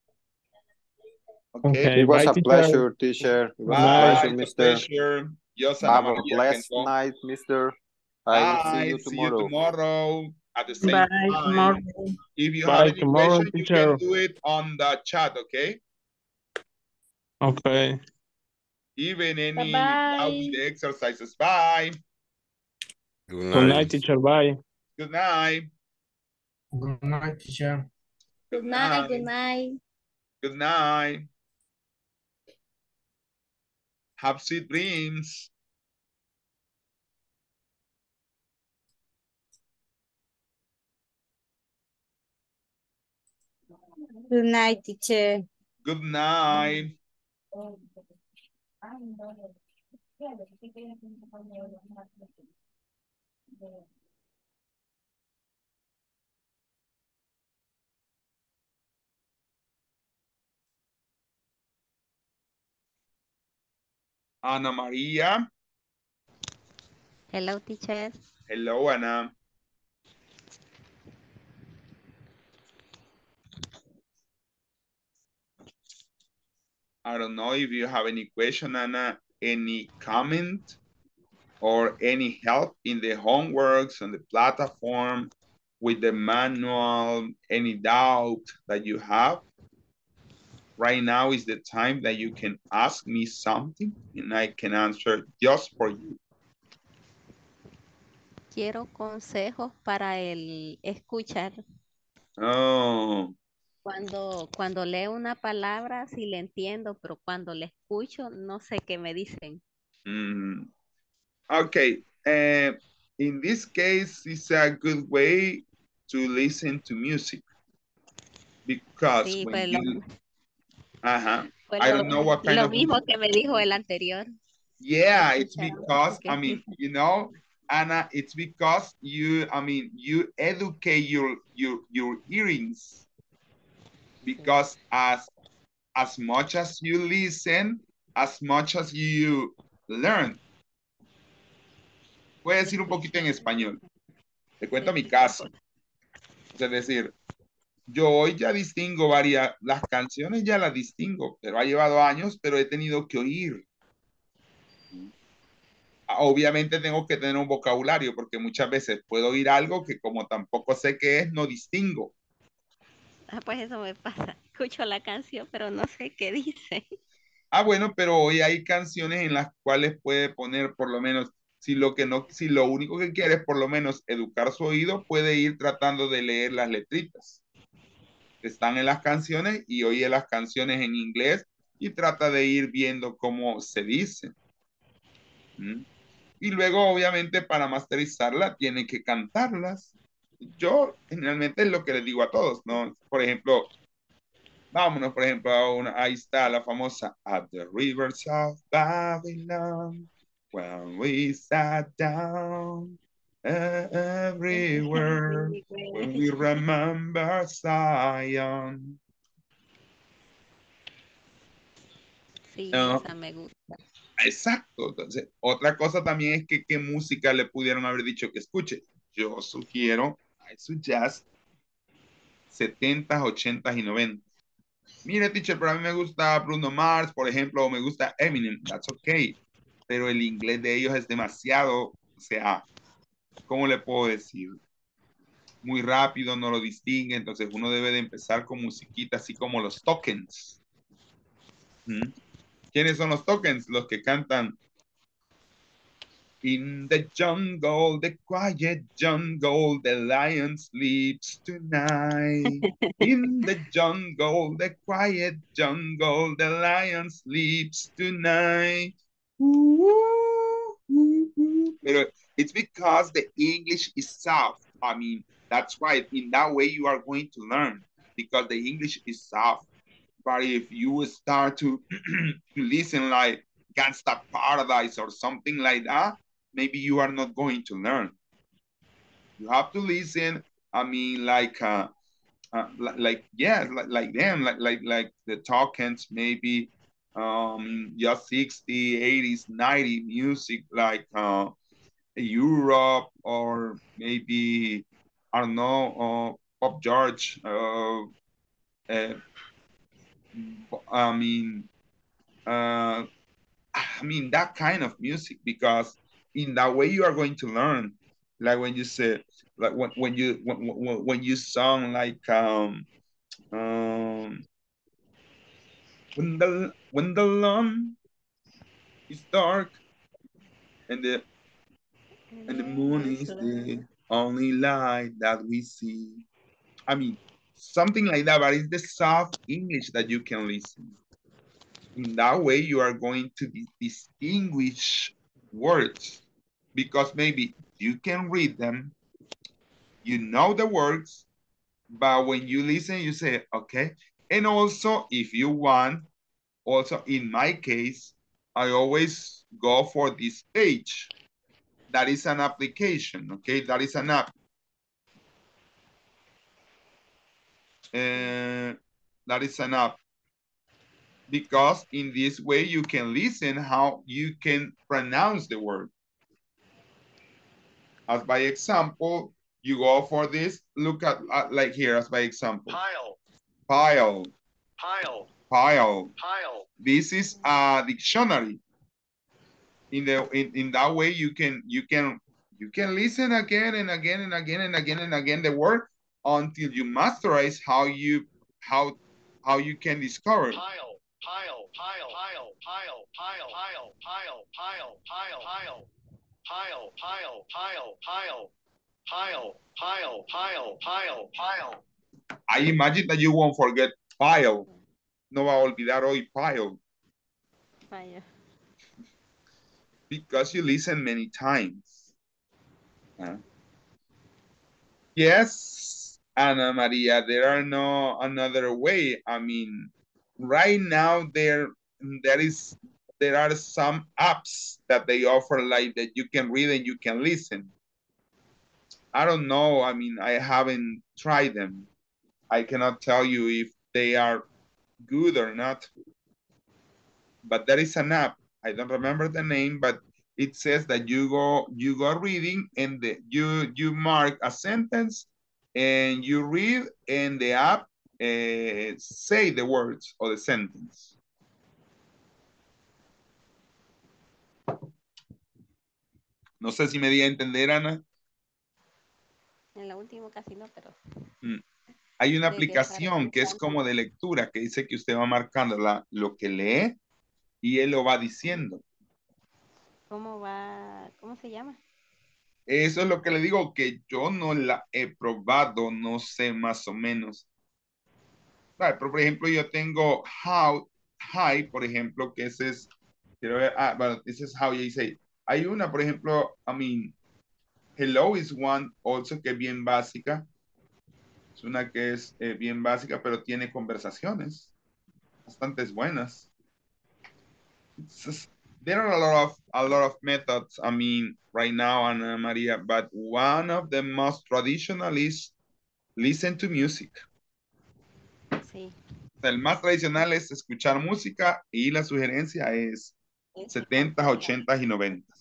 Okay. It was a pleasure, teacher. It was a pleasure, Mr. Have a blessed night, Mr. I see you tomorrow at the same time. Tomorrow. If you have any question, you can do it on the chat, okay? Okay. Even any exercises. Bye. Good night. Good night, teacher. Bye. Good night. Good night, teacher. Good night. Good night. Good night. Have sweet dreams. Good night, teacher. Good night. Ana Maria. Hello, teacher. Hello, Ana. I don't know if you have any question, Anna, any comment or any help in the homeworks on the platform with the manual, any doubt that you have. Right now is the time that you can ask me something and I can answer just for you. Quiero consejos para el escuchar. Oh. Cuando leo una palabra sí la entiendo, pero cuando la escucho no sé qué me dicen. Mm. Okay, in this case it's a good way to listen to music because sí, when you... I don't know what kind of... Lo mismo que me dijo el anterior. Yeah, it's because, I mean, you know, Anna, it's because you, I mean, you educate your earrings. Because as much as you listen, as much as you learn. Voy a decir un poquito en español. Te cuento mi caso. Es decir, yo hoy ya distingo varias, las canciones ya las distingo, pero ha llevado años, pero he tenido que oír. Obviamente tengo que tener un vocabulario, porque muchas veces puedo oír algo que como tampoco sé qué es, no distingo. Ah, pues eso me pasa. Escucho la canción, pero no sé qué dice. Ah, bueno, pero hoy hay canciones en las cuales puede poner por lo menos, si lo único que quiere es por lo menos educar su oído, puede ir tratando de leer las letritas que están en las canciones y oye las canciones en inglés y trata de ir viendo cómo se dice. ¿Mm? Y luego, obviamente, para masterizarla, tiene que cantarlas. Yo generalmente es lo que les digo a todos, ¿no? Por ejemplo, vámonos, por ejemplo, a una, ahí está la famosa At the rivers of Babylon, when we sat down everywhere, when we remember Zion. Sí, ¿no? Esa me gusta. Exacto. Entonces, otra cosa también es que qué música le pudieron haber dicho que escuche. Yo sugiero, I suggest, 70s, 80s y 90s. Mire, teacher, pero a mí me gusta Bruno Mars, por ejemplo, o me gusta Eminem. That's okay. Pero el inglés de ellos es demasiado, o sea, ¿cómo le puedo decir? Muy rápido, no lo distingue. Entonces uno debe de empezar con musiquita, así como los tokens. ¿Mm? ¿Quiénes son los tokens? Los que cantan In the jungle, the quiet jungle, the lion sleeps tonight. In the jungle, the quiet jungle, the lion sleeps tonight. Pero it's because the English is soft. I mean, that's why in that way you are going to learn, because the English is soft. But if you start to, to listen like Gangsta Paradise or something like that, maybe you are not going to learn. You have to listen, I mean, like the Tokens, maybe just 60, 80s, 90s music, like Europe, or maybe, I don't know, Pop George, I mean that kind of music, because in that way you are going to learn. Like when you say, like when you song like when the lawn is dark and the moon is the only light that we see. I mean, something like that, but it's the soft English that you can listen. In that way, you are going to distinguish words, because maybe you can read them, you know the words, but when you listen, you say, okay. And also, if you want, also in my case, I always go for this page. That is an application, okay? That is an app. That is an app. Because in this way, you can listen how you can pronounce the word. As by example, you go for this, look at like here, as by example. Pile. Pile. Pile. Pile. Pile. This is a dictionary. In that way, you can listen again and again and again and again and again the word until you masterize how you can discover. Pile. Pile, pile, pile, pile, pile, pile, pile, pile, pile, pile, pile, pile, pile, pile, pile, pile, pile, pile, pile. I imagine that you won't forget pile. No va a olvidar hoy pile. Pile. Because you listen many times. Huh? Yes, Ana Maria, there are no another way. I mean, right now there are some apps that they offer, like that you can read and you can listen. I don't know. I mean, I haven't tried them. I cannot tell you if they are good or not. But there is an app. I don't remember the name, but it says that you go reading and you mark a sentence and you read, and the app say the words or the sentence. No sé si me di a entender, Ana. En lo último casi no, pero... Hay una aplicación que es como de lectura, que dice que usted va marcando lo que lee y él lo va diciendo. ¿Cómo se llama? Eso es lo que le digo, que yo no la he probado, no sé más o menos. Vale, pero por ejemplo, yo tengo how, hi, por ejemplo, que ese es, quiero ver, bueno, ese es how you say. Hay una, por ejemplo, I mean, hello is one, also, que es bien básica. Es una que es bien básica, pero tiene conversaciones bastantes buenas. Just, there are a lot of methods, I mean, right now, Ana Maria, but one of the most traditional is listen to music. Sí. El más tradicional es escuchar música y la sugerencia es 70, 80 y 90.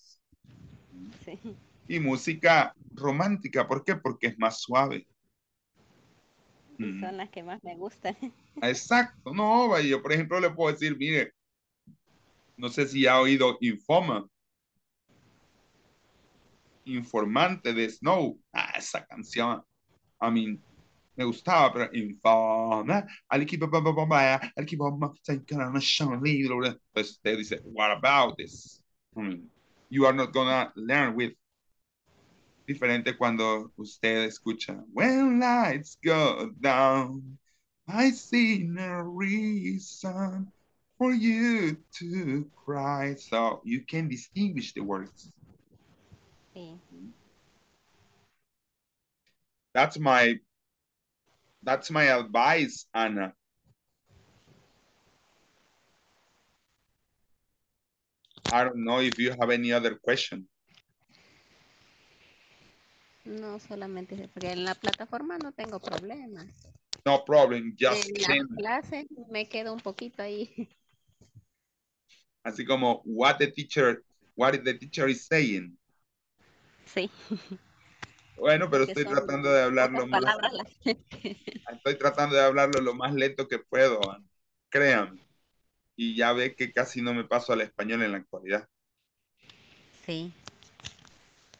Sí. Y música romántica, ¿por qué? Porque es más suave. Y son las que más me gustan. Exacto, no, yo por ejemplo le puedo decir, mire, no sé si ha oído Informa. Informante de Snow. Ah, esa canción. A mí me gustaba, pero Informa. Entonces usted dice, what about this? You are not gonna learn with. Diferente cuando usted escucha, when lights go down, I see no reason for you to cry. So you can distinguish the words. Sí. That's my advice, Ana. I don't know if you have any other question. No, solamente porque en la plataforma no tengo problemas. No problem, just en la clase me quedo un poquito ahí. Así como what the teacher is saying. Sí. Bueno, pero estoy tratando de hablarlo más. Estoy tratando de hablarlo lo más lento que puedo, créanme. Y ya ve que casi no me paso al español en la actualidad. Sí.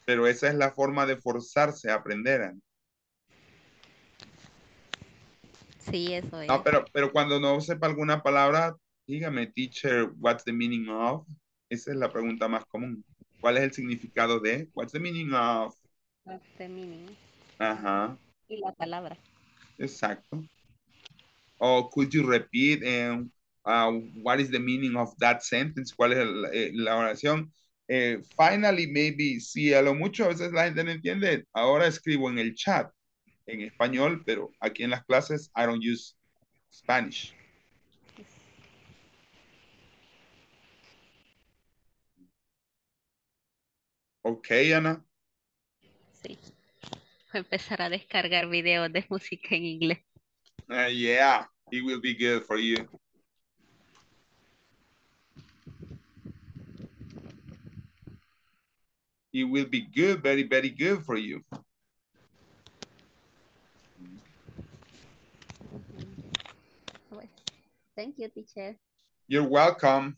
Pero esa es la forma de forzarse a aprender. Sí, eso es. No, pero cuando no sepa alguna palabra, dígame, teacher, what's the meaning of? Esa es la pregunta más común. ¿Cuál es el significado de? What's the meaning of? What's the meaning. Ajá. Y la palabra. Exacto. O could you repeat and what is the meaning of that sentence? ¿Cuál es la oración? Finally, maybe, sí, a lo mucho a veces la gente no entiende. Ahora escribo en el chat en español, pero aquí en las clases I don't use Spanish. Ok, Ana. Sí. Voy a empezar a descargar videos de música en inglés. Yeah, it will be good for you. It will be good, very, very good for you. Thank you, teacher. You're welcome.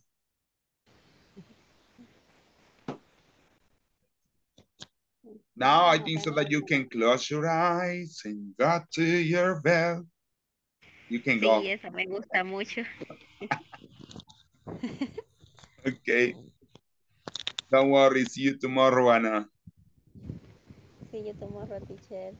Now I think so that you can close your eyes and go to your bed. You can go. Sí, esa me gusta mucho. Okay. Don't worry, see you tomorrow, Ana. See you tomorrow, teacher.